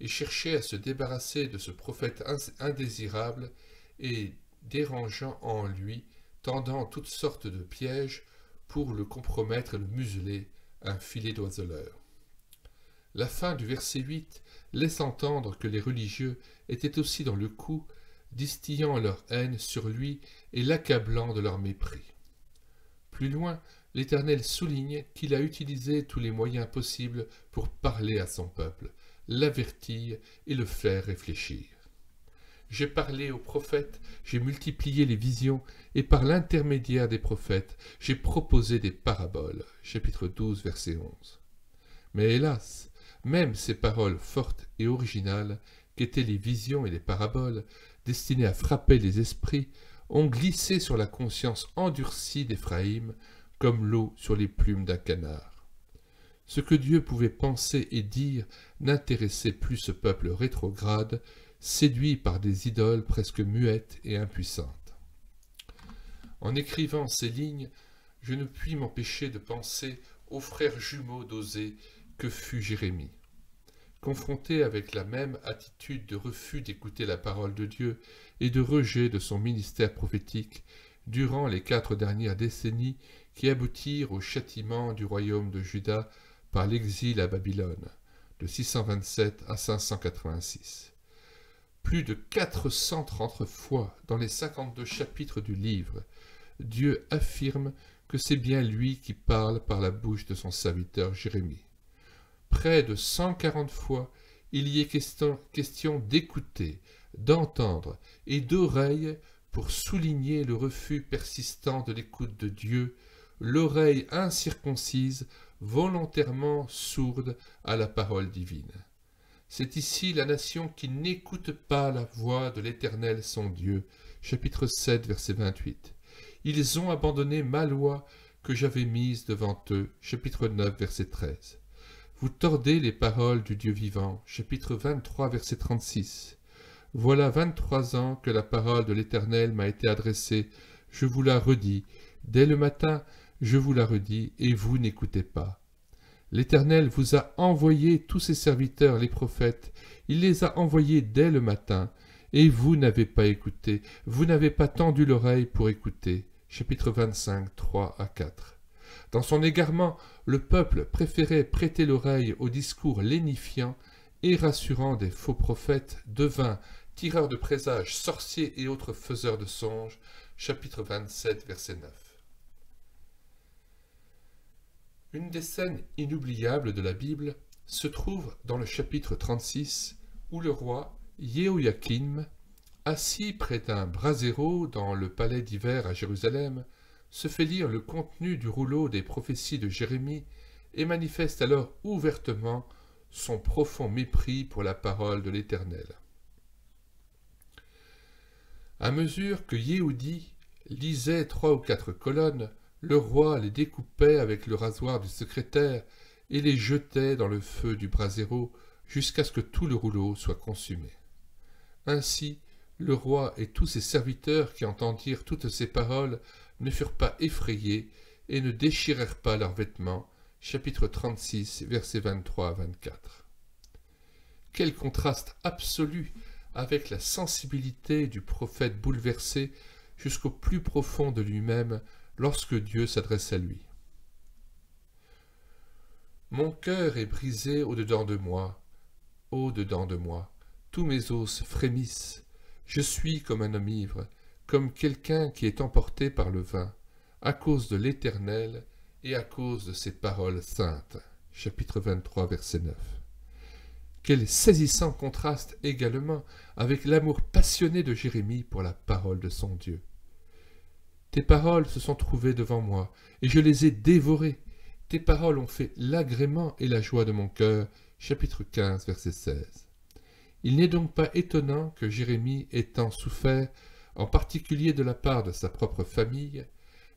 et cherchaient à se débarrasser de ce prophète indésirable et dérangeant en lui, tendant toutes sortes de pièges pour le compromettre et le museler, un filet d'oiseleur. La fin du verset 8 laisse entendre que les religieux étaient aussi dans le coup, distillant leur haine sur lui et l'accablant de leur mépris. Plus loin, l'Éternel souligne qu'il a utilisé tous les moyens possibles pour parler à son peuple, l'avertir et le faire réfléchir. J'ai parlé aux prophètes, j'ai multiplié les visions, et par l'intermédiaire des prophètes, j'ai proposé des paraboles. » Chapitre 12, verset 11. Mais hélas, même ces paroles fortes et originales, qu'étaient les visions et les paraboles, destinées à frapper les esprits, ont glissé sur la conscience endurcie d'Éphraïm, comme l'eau sur les plumes d'un canard. Ce que Dieu pouvait penser et dire n'intéressait plus ce peuple rétrograde, séduit par des idoles presque muettes et impuissantes. En écrivant ces lignes, je ne puis m'empêcher de penser aux frères jumeaux d'Osée que fut Jérémie. Confronté avec la même attitude de refus d'écouter la parole de Dieu et de rejet de son ministère prophétique durant les 4 dernières décennies qui aboutirent au châtiment du royaume de Juda par l'exil à Babylone, de 627 à 586. Plus de 430 fois dans les 52 chapitres du livre, Dieu affirme que c'est bien lui qui parle par la bouche de son serviteur Jérémie. Près de 140 fois, il y est question d'écouter, d'entendre et d'oreille pour souligner le refus persistant de l'écoute de Dieu, l'oreille incirconcise, volontairement sourde à la parole divine. C'est ici la nation qui n'écoute pas la voix de l'Éternel son Dieu. Chapitre 7, verset 28. Ils ont abandonné ma loi que j'avais mise devant eux. Chapitre 9, verset 13. Vous tordez les paroles du Dieu vivant. Chapitre 23, verset 36. Voilà 23 ans que la parole de l'Éternel m'a été adressée. Je vous la redis. Dès le matin, je vous la redis et vous n'écoutez pas. L'Éternel vous a envoyé tous ses serviteurs, les prophètes. Il les a envoyés dès le matin, et vous n'avez pas écouté. Vous n'avez pas tendu l'oreille pour écouter. Chapitre 25, 3 à 4. Dans son égarement, le peuple préférait prêter l'oreille aux discours lénifiants et rassurants des faux prophètes, devins, tireurs de présages, sorciers et autres faiseurs de songes. Chapitre 27, verset 9. Une des scènes inoubliables de la Bible se trouve dans le chapitre 36, où le roi Yehoiakim, assis près d'un brasero dans le palais d'hiver à Jérusalem, se fait lire le contenu du rouleau des prophéties de Jérémie et manifeste alors ouvertement son profond mépris pour la parole de l'Éternel. À mesure que Yehudi lisait 3 ou 4 colonnes, le roi les découpait avec le rasoir du secrétaire et les jetait dans le feu du brasero jusqu'à ce que tout le rouleau soit consumé. Ainsi, le roi et tous ses serviteurs qui entendirent toutes ces paroles ne furent pas effrayés et ne déchirèrent pas leurs vêtements. Chapitre 36, versets 23 à 24. Quel contraste absolu avec la sensibilité du prophète bouleversé jusqu'au plus profond de lui-même lorsque Dieu s'adresse à lui. « Mon cœur est brisé au-dedans de moi, au-dedans de moi. Tous mes os frémissent. Je suis comme un homme ivre, comme quelqu'un qui est emporté par le vin, à cause de l'Éternel et à cause de ses paroles saintes. » Chapitre 23, verset 9. Quel saisissant contraste également avec l'amour passionné de Jérémie pour la parole de son Dieu. Tes paroles se sont trouvées devant moi, et je les ai dévorées. Tes paroles ont fait l'agrément et la joie de mon cœur. Chapitre 15, verset 16. Il n'est donc pas étonnant que Jérémie ait tant souffert, en particulier de la part de sa propre famille,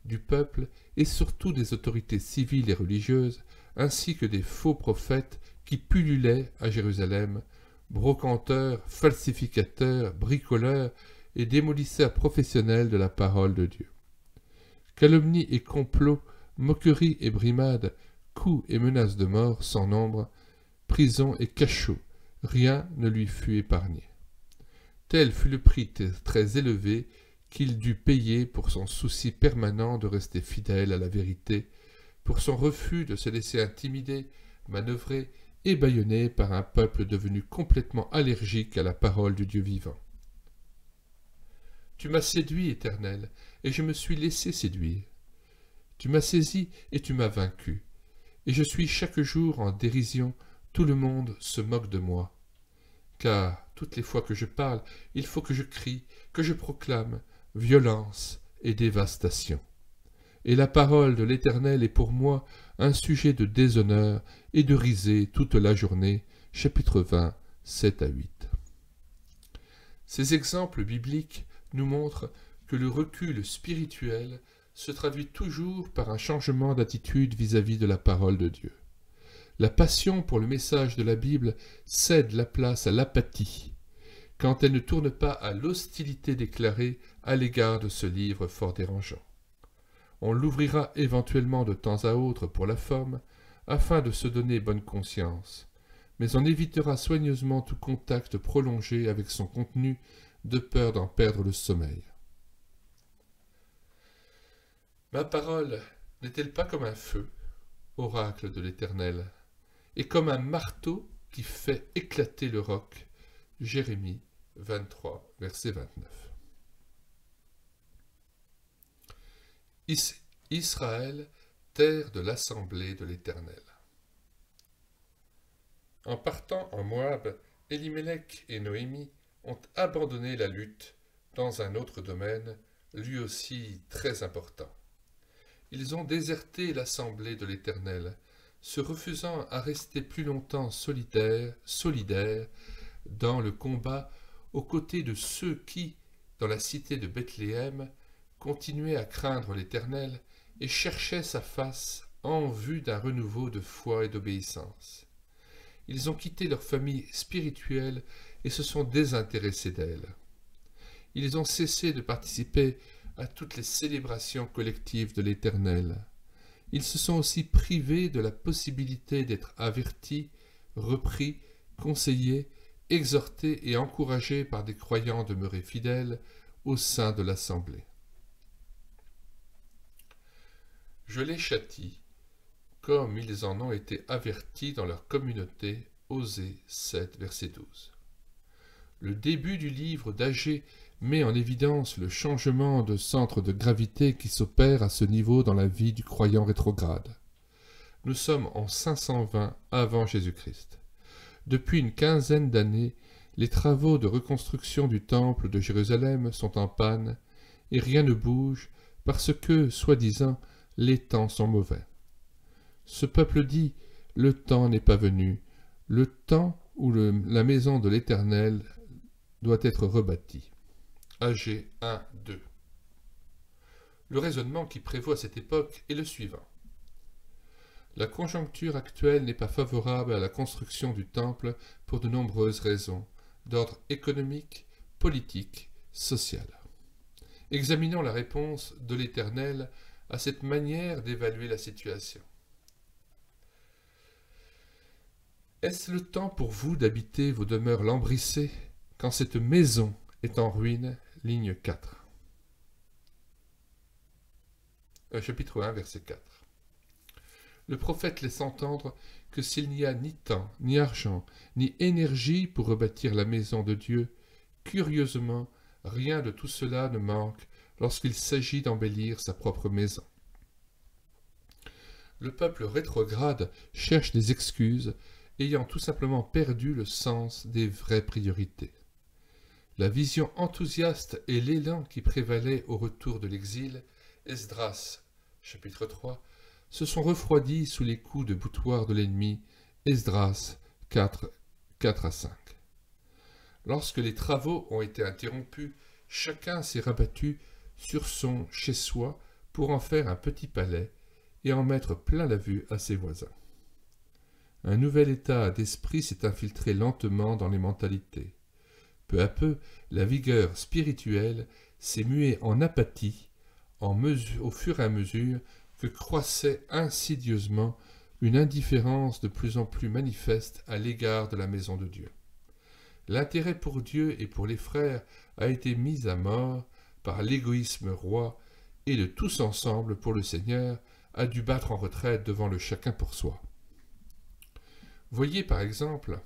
du peuple, et surtout des autorités civiles et religieuses, ainsi que des faux prophètes qui pullulaient à Jérusalem, brocanteurs, falsificateurs, bricoleurs et démolisseurs professionnels de la parole de Dieu. Calomnie et complot, moquerie et brimade, coups et menaces de mort sans nombre, prison et cachot, rien ne lui fut épargné. Tel fut le prix très élevé qu'il dut payer pour son souci permanent de rester fidèle à la vérité, pour son refus de se laisser intimider, manœuvrer et bâillonner par un peuple devenu complètement allergique à la parole du Dieu vivant. Tu m'as séduit, Éternel, et je me suis laissé séduire. Tu m'as saisi et tu m'as vaincu. Et je suis chaque jour en dérision, tout le monde se moque de moi. Car toutes les fois que je parle, il faut que je crie, que je proclame violence et dévastation. Et la parole de l'Éternel est pour moi un sujet de déshonneur et de risée toute la journée. » Chapitre 20, 7 à 8. Ces exemples bibliques nous montrent que le recul spirituel se traduit toujours par un changement d'attitude vis-à-vis de la parole de Dieu. La passion pour le message de la Bible cède la place à l'apathie, quand elle ne tourne pas à l'hostilité déclarée à l'égard de ce livre fort dérangeant. On l'ouvrira éventuellement de temps à autre pour la forme, afin de se donner bonne conscience, mais on évitera soigneusement tout contact prolongé avec son contenu, de peur d'en perdre le sommeil. Ma parole n'est-elle pas comme un feu, oracle de l'Éternel, et comme un marteau qui fait éclater le roc? Jérémie 23, verset 29. Israël, terre de l'assemblée de l'Éternel. En partant en Moab, Elimelech et Noémie ont abandonné la lutte dans un autre domaine, lui aussi très important. Ils ont déserté l'assemblée de l'Éternel, se refusant à rester plus longtemps solidaires dans le combat aux côtés de ceux qui, dans la cité de Bethléem, continuaient à craindre l'Éternel et cherchaient sa face en vue d'un renouveau de foi et d'obéissance. Ils ont quitté leur famille spirituelle et se sont désintéressés d'elle. Ils ont cessé de participer à toutes les célébrations collectives de l'Éternel. Ils se sont aussi privés de la possibilité d'être avertis, repris, conseillés, exhortés et encouragés par des croyants demeurés fidèles au sein de l'Assemblée. Je les châtie, comme ils en ont été avertis dans leur communauté. Osée 7, verset 12. Le début du livre d'Aggée met en évidence le changement de centre de gravité qui s'opère à ce niveau dans la vie du croyant rétrograde. Nous sommes en 520 avant Jésus-Christ. Depuis une quinzaine d'années, les travaux de reconstruction du temple de Jérusalem sont en panne et rien ne bouge parce que, soi-disant, les temps sont mauvais. Ce peuple dit « Le temps n'est pas venu, le temps où la maison de l'Éternel doit être rebâtie. » Aggée 1, 2. Le raisonnement qui prévaut à cette époque est le suivant. La conjoncture actuelle n'est pas favorable à la construction du temple pour de nombreuses raisons, d'ordre économique, politique, social. Examinons la réponse de l'Éternel à cette manière d'évaluer la situation. Est-ce le temps pour vous d'habiter vos demeures lambrissées quand cette maison est en ruine? Ligne 4. Chapitre 1, verset 4. Le prophète laisse entendre que s'il n'y a ni temps, ni argent, ni énergie pour rebâtir la maison de Dieu, curieusement, rien de tout cela ne manque lorsqu'il s'agit d'embellir sa propre maison. Le peuple rétrograde cherche des excuses, ayant tout simplement perdu le sens des vraies priorités. La vision enthousiaste et l'élan qui prévalait au retour de l'exil, Esdras, chapitre 3, se sont refroidis sous les coups de boutoir de l'ennemi, Esdras 4, 4 à 5. Lorsque les travaux ont été interrompus, chacun s'est rabattu sur son chez-soi pour en faire un petit palais et en mettre plein la vue à ses voisins. Un nouvel état d'esprit s'est infiltré lentement dans les mentalités. Peu à peu, la vigueur spirituelle s'est muée en apathie au fur et à mesure que croissait insidieusement une indifférence de plus en plus manifeste à l'égard de la maison de Dieu. L'intérêt pour Dieu et pour les frères a été mis à mort par l'égoïsme roi et de tous ensemble pour le Seigneur a dû battre en retraite devant le chacun pour soi. Voyez par exemple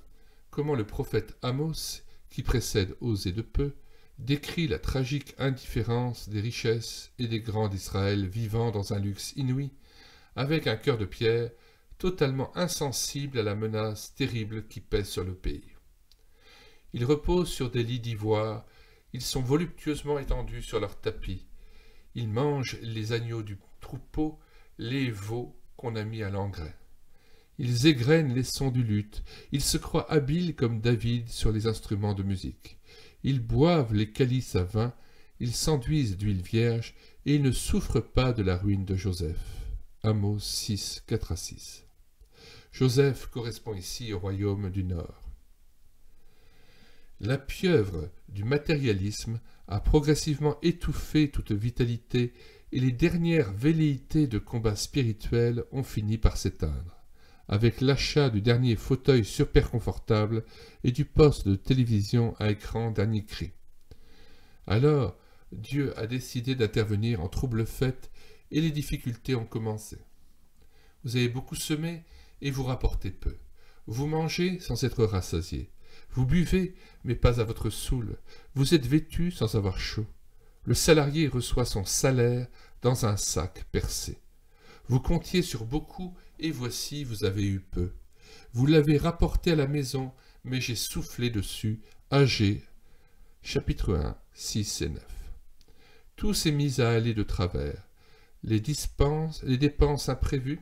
comment le prophète Amos, qui précède Osée de peu, décrit la tragique indifférence des richesses et des grands d'Israël vivant dans un luxe inouï, avec un cœur de pierre totalement insensible à la menace terrible qui pèse sur le pays. Ils reposent sur des lits d'ivoire, ils sont voluptueusement étendus sur leurs tapis. Ils mangent les agneaux du troupeau, les veaux qu'on a mis à l'engrais. Ils égrènent les sons du luth, ils se croient habiles comme David sur les instruments de musique. Ils boivent les calices à vin, ils s'enduisent d'huile vierge, et ils ne souffrent pas de la ruine de Joseph. Amos 6, 4 à 6. Joseph correspond ici au royaume du Nord. La pieuvre du matérialisme a progressivement étouffé toute vitalité et les dernières velléités de combat spirituel ont fini par s'éteindre. Avec l'achat du dernier fauteuil superconfortable et du poste de télévision à écran dernier cri. Alors, Dieu a décidé d'intervenir en trouble-fête et les difficultés ont commencé. Vous avez beaucoup semé et vous rapportez peu. Vous mangez sans être rassasié. Vous buvez, mais pas à votre soul. Vous êtes vêtu sans avoir chaud. Le salarié reçoit son salaire dans un sac percé. Vous comptiez sur beaucoup et voici vous avez eu peu. Vous l'avez rapporté à la maison, mais j'ai soufflé dessus. Aggée, chapitre 1, 6 et 9. Tout s'est mis à aller de travers. Les dépenses imprévues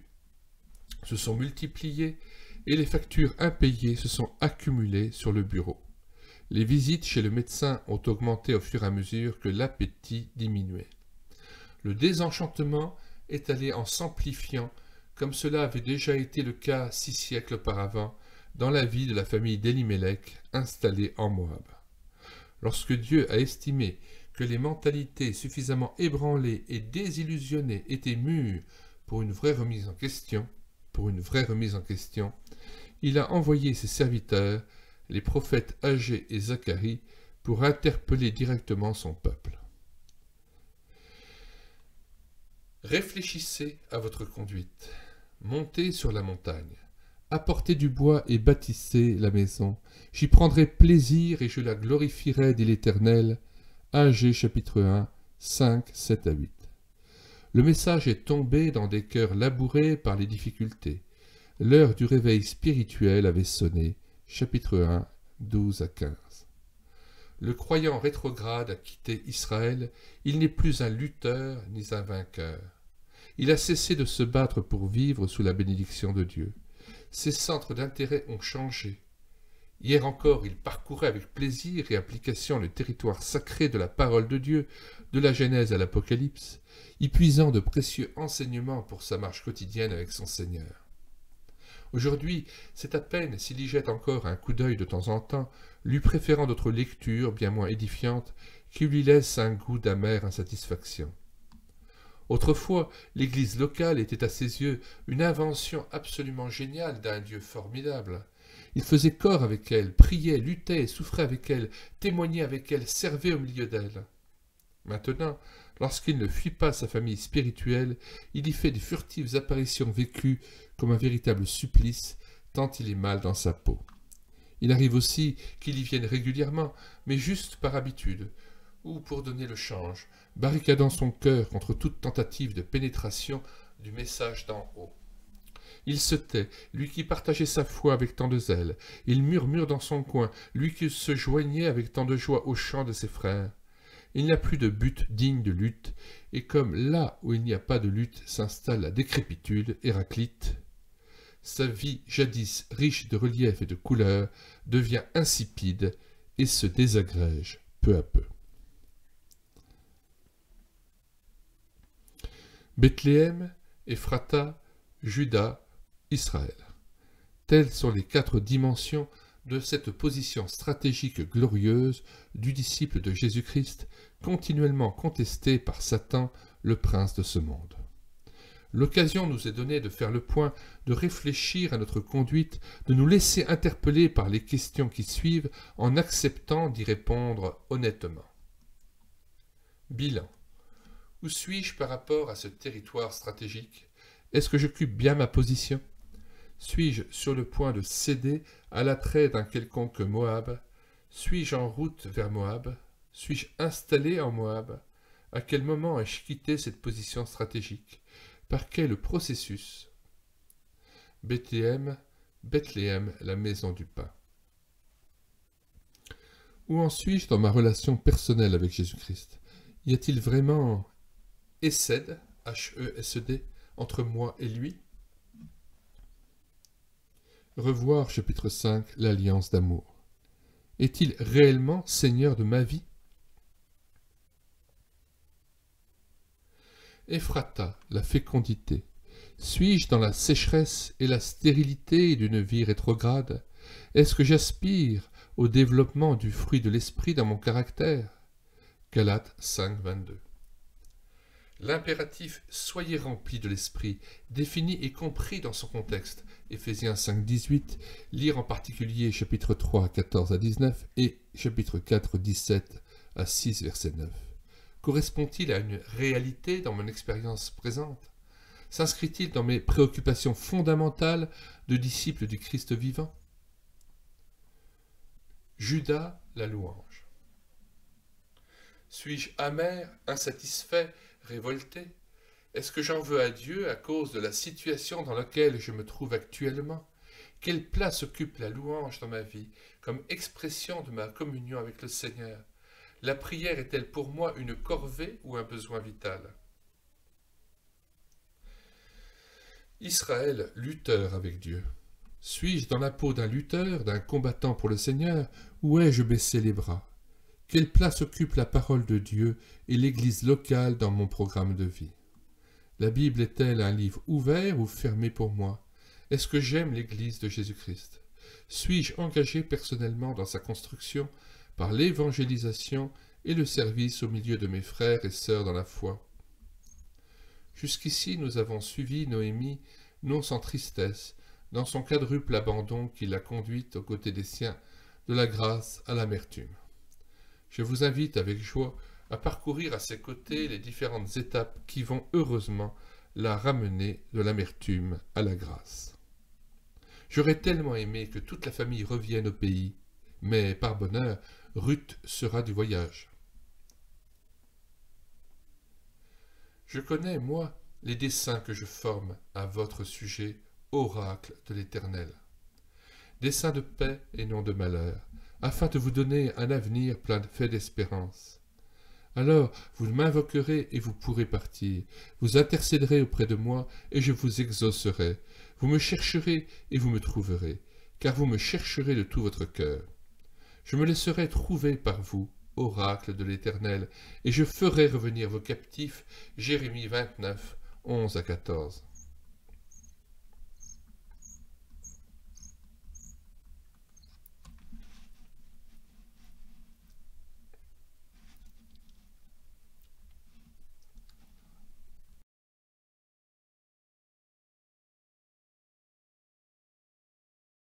se sont multipliées et les factures impayées se sont accumulées sur le bureau. Les visites chez le médecin ont augmenté au fur et à mesure que l'appétit diminuait. Le désenchantement est allé en s'amplifiant, comme cela avait déjà été le cas 6 siècles auparavant, dans la vie de la famille d'Elimelech installée en Moab. Lorsque Dieu a estimé que les mentalités suffisamment ébranlées et désillusionnées étaient mûres pour une vraie remise en question, il a envoyé ses serviteurs, les prophètes Aggée et Zacharie, pour interpeller directement son peuple. Réfléchissez à votre conduite. Montez sur la montagne. Apportez du bois et bâtissez la maison. J'y prendrai plaisir et je la glorifierai, dit l'Éternel. Aggée chapitre 1, 5, 7 à 8. Le message est tombé dans des cœurs labourés par les difficultés. L'heure du réveil spirituel avait sonné. Chapitre 1, 12 à 15. Le croyant rétrograde a quitté Israël, il n'est plus un lutteur ni un vainqueur. Il a cessé de se battre pour vivre sous la bénédiction de Dieu. Ses centres d'intérêt ont changé. Hier encore, il parcourait avec plaisir et application le territoire sacré de la parole de Dieu, de la Genèse à l'Apocalypse, y puisant de précieux enseignements pour sa marche quotidienne avec son Seigneur. Aujourd'hui, c'est à peine s'il y jette encore un coup d'œil de temps en temps, lui préférant d'autres lectures bien moins édifiantes qui lui laissent un goût d'amère insatisfaction. Autrefois, l'église locale était à ses yeux une invention absolument géniale d'un Dieu formidable. Il faisait corps avec elle, priait, luttait et souffrait avec elle, témoignait avec elle, servait au milieu d'elle. Maintenant, lorsqu'il ne fuit pas sa famille spirituelle, il y fait des furtives apparitions vécues comme un véritable supplice, tant il est mal dans sa peau. Il arrive aussi qu'il y vienne régulièrement, mais juste par habitude, ou pour donner le change, barricadant son cœur contre toute tentative de pénétration du message d'en haut. Il se tait, lui qui partageait sa foi avec tant de zèle. Il murmure dans son coin, lui qui se joignait avec tant de joie au chant de ses frères. Il n'y a plus de but digne de lutte, et comme là où il n'y a pas de lutte s'installe la décrépitude, Héraclite, sa vie jadis riche de relief et de couleurs devient insipide et se désagrège peu à peu. Bethléem, Éprata, Juda, Israël. Telles sont les 4 dimensions de cette position stratégique glorieuse du disciple de Jésus-Christ, continuellement contesté par Satan, le prince de ce monde. L'occasion nous est donnée de faire le point, de réfléchir à notre conduite, de nous laisser interpeller par les questions qui suivent en acceptant d'y répondre honnêtement. Bilan. Où suis-je par rapport à ce territoire stratégique? Est-ce que j'occupe bien ma position? Suis-je sur le point de céder à l'attrait d'un quelconque Moab? Suis-je en route vers Moab? Suis-je installé en Moab? À quel moment ai-je quitté cette position stratégique? Par quel processus? Bethléem, la maison du pain. Où en suis-je dans ma relation personnelle avec Jésus-Christ? Y a-t-il vraiment Hesed, H-E-S-E-D, entre moi et lui? Revoir chapitre 5, l'alliance d'amour. Est-il réellement Seigneur de ma vie? Éprata, la fécondité. Suis-je dans la sécheresse et la stérilité d'une vie rétrograde? Est-ce que j'aspire au développement du fruit de l'esprit dans mon caractère? Galates 5, 22. L'impératif « Soyez remplis de l'esprit » défini et compris dans son contexte, Éphésiens 5, 18, lire en particulier chapitre 3, 14 à 19 et chapitre 4, 17 à 6, verset 9. Correspond-il à une réalité dans mon expérience présente? S'inscrit-il dans mes préoccupations fondamentales de disciple du Christ vivant? Juda, la louange. Suis-je amer, insatisfait, révolté? Est-ce que j'en veux à Dieu à cause de la situation dans laquelle je me trouve actuellement? Quelle place occupe la louange dans ma vie comme expression de ma communion avec le Seigneur? La prière est-elle pour moi une corvée ou un besoin vital? Israël, lutteur avec Dieu. Suis-je dans la peau d'un lutteur, d'un combattant pour le Seigneur, ou ai-je baissé les bras? Quelle place occupe la parole de Dieu et l'Église locale dans mon programme de vie? La Bible est-elle un livre ouvert ou fermé pour moi? Est-ce que j'aime l'Église de Jésus-Christ? Suis-je engagé personnellement dans sa construction par l'évangélisation et le service au milieu de mes frères et sœurs dans la foi? Jusqu'ici, nous avons suivi Noémie, non sans tristesse, dans son quadruple abandon qui l'a conduite aux côtés des siens, de la grâce à l'amertume. Je vous invite avec joie à parcourir à ses côtés les différentes étapes qui vont heureusement la ramener de l'amertume à la grâce. J'aurais tellement aimé que toute la famille revienne au pays, mais par bonheur, Ruth sera du voyage. Je connais, moi, les desseins que je forme à votre sujet, oracle de l'Éternel. Desseins de paix et non de malheur, afin de vous donner un avenir plein de faits d'espérance. Alors vous m'invoquerez et vous pourrez partir, vous intercéderez auprès de moi et je vous exaucerai, vous me chercherez et vous me trouverez, car vous me chercherez de tout votre cœur. Je me laisserai trouver par vous, oracle de l'Éternel, et je ferai revenir vos captifs, Jérémie 29, 11 à 14.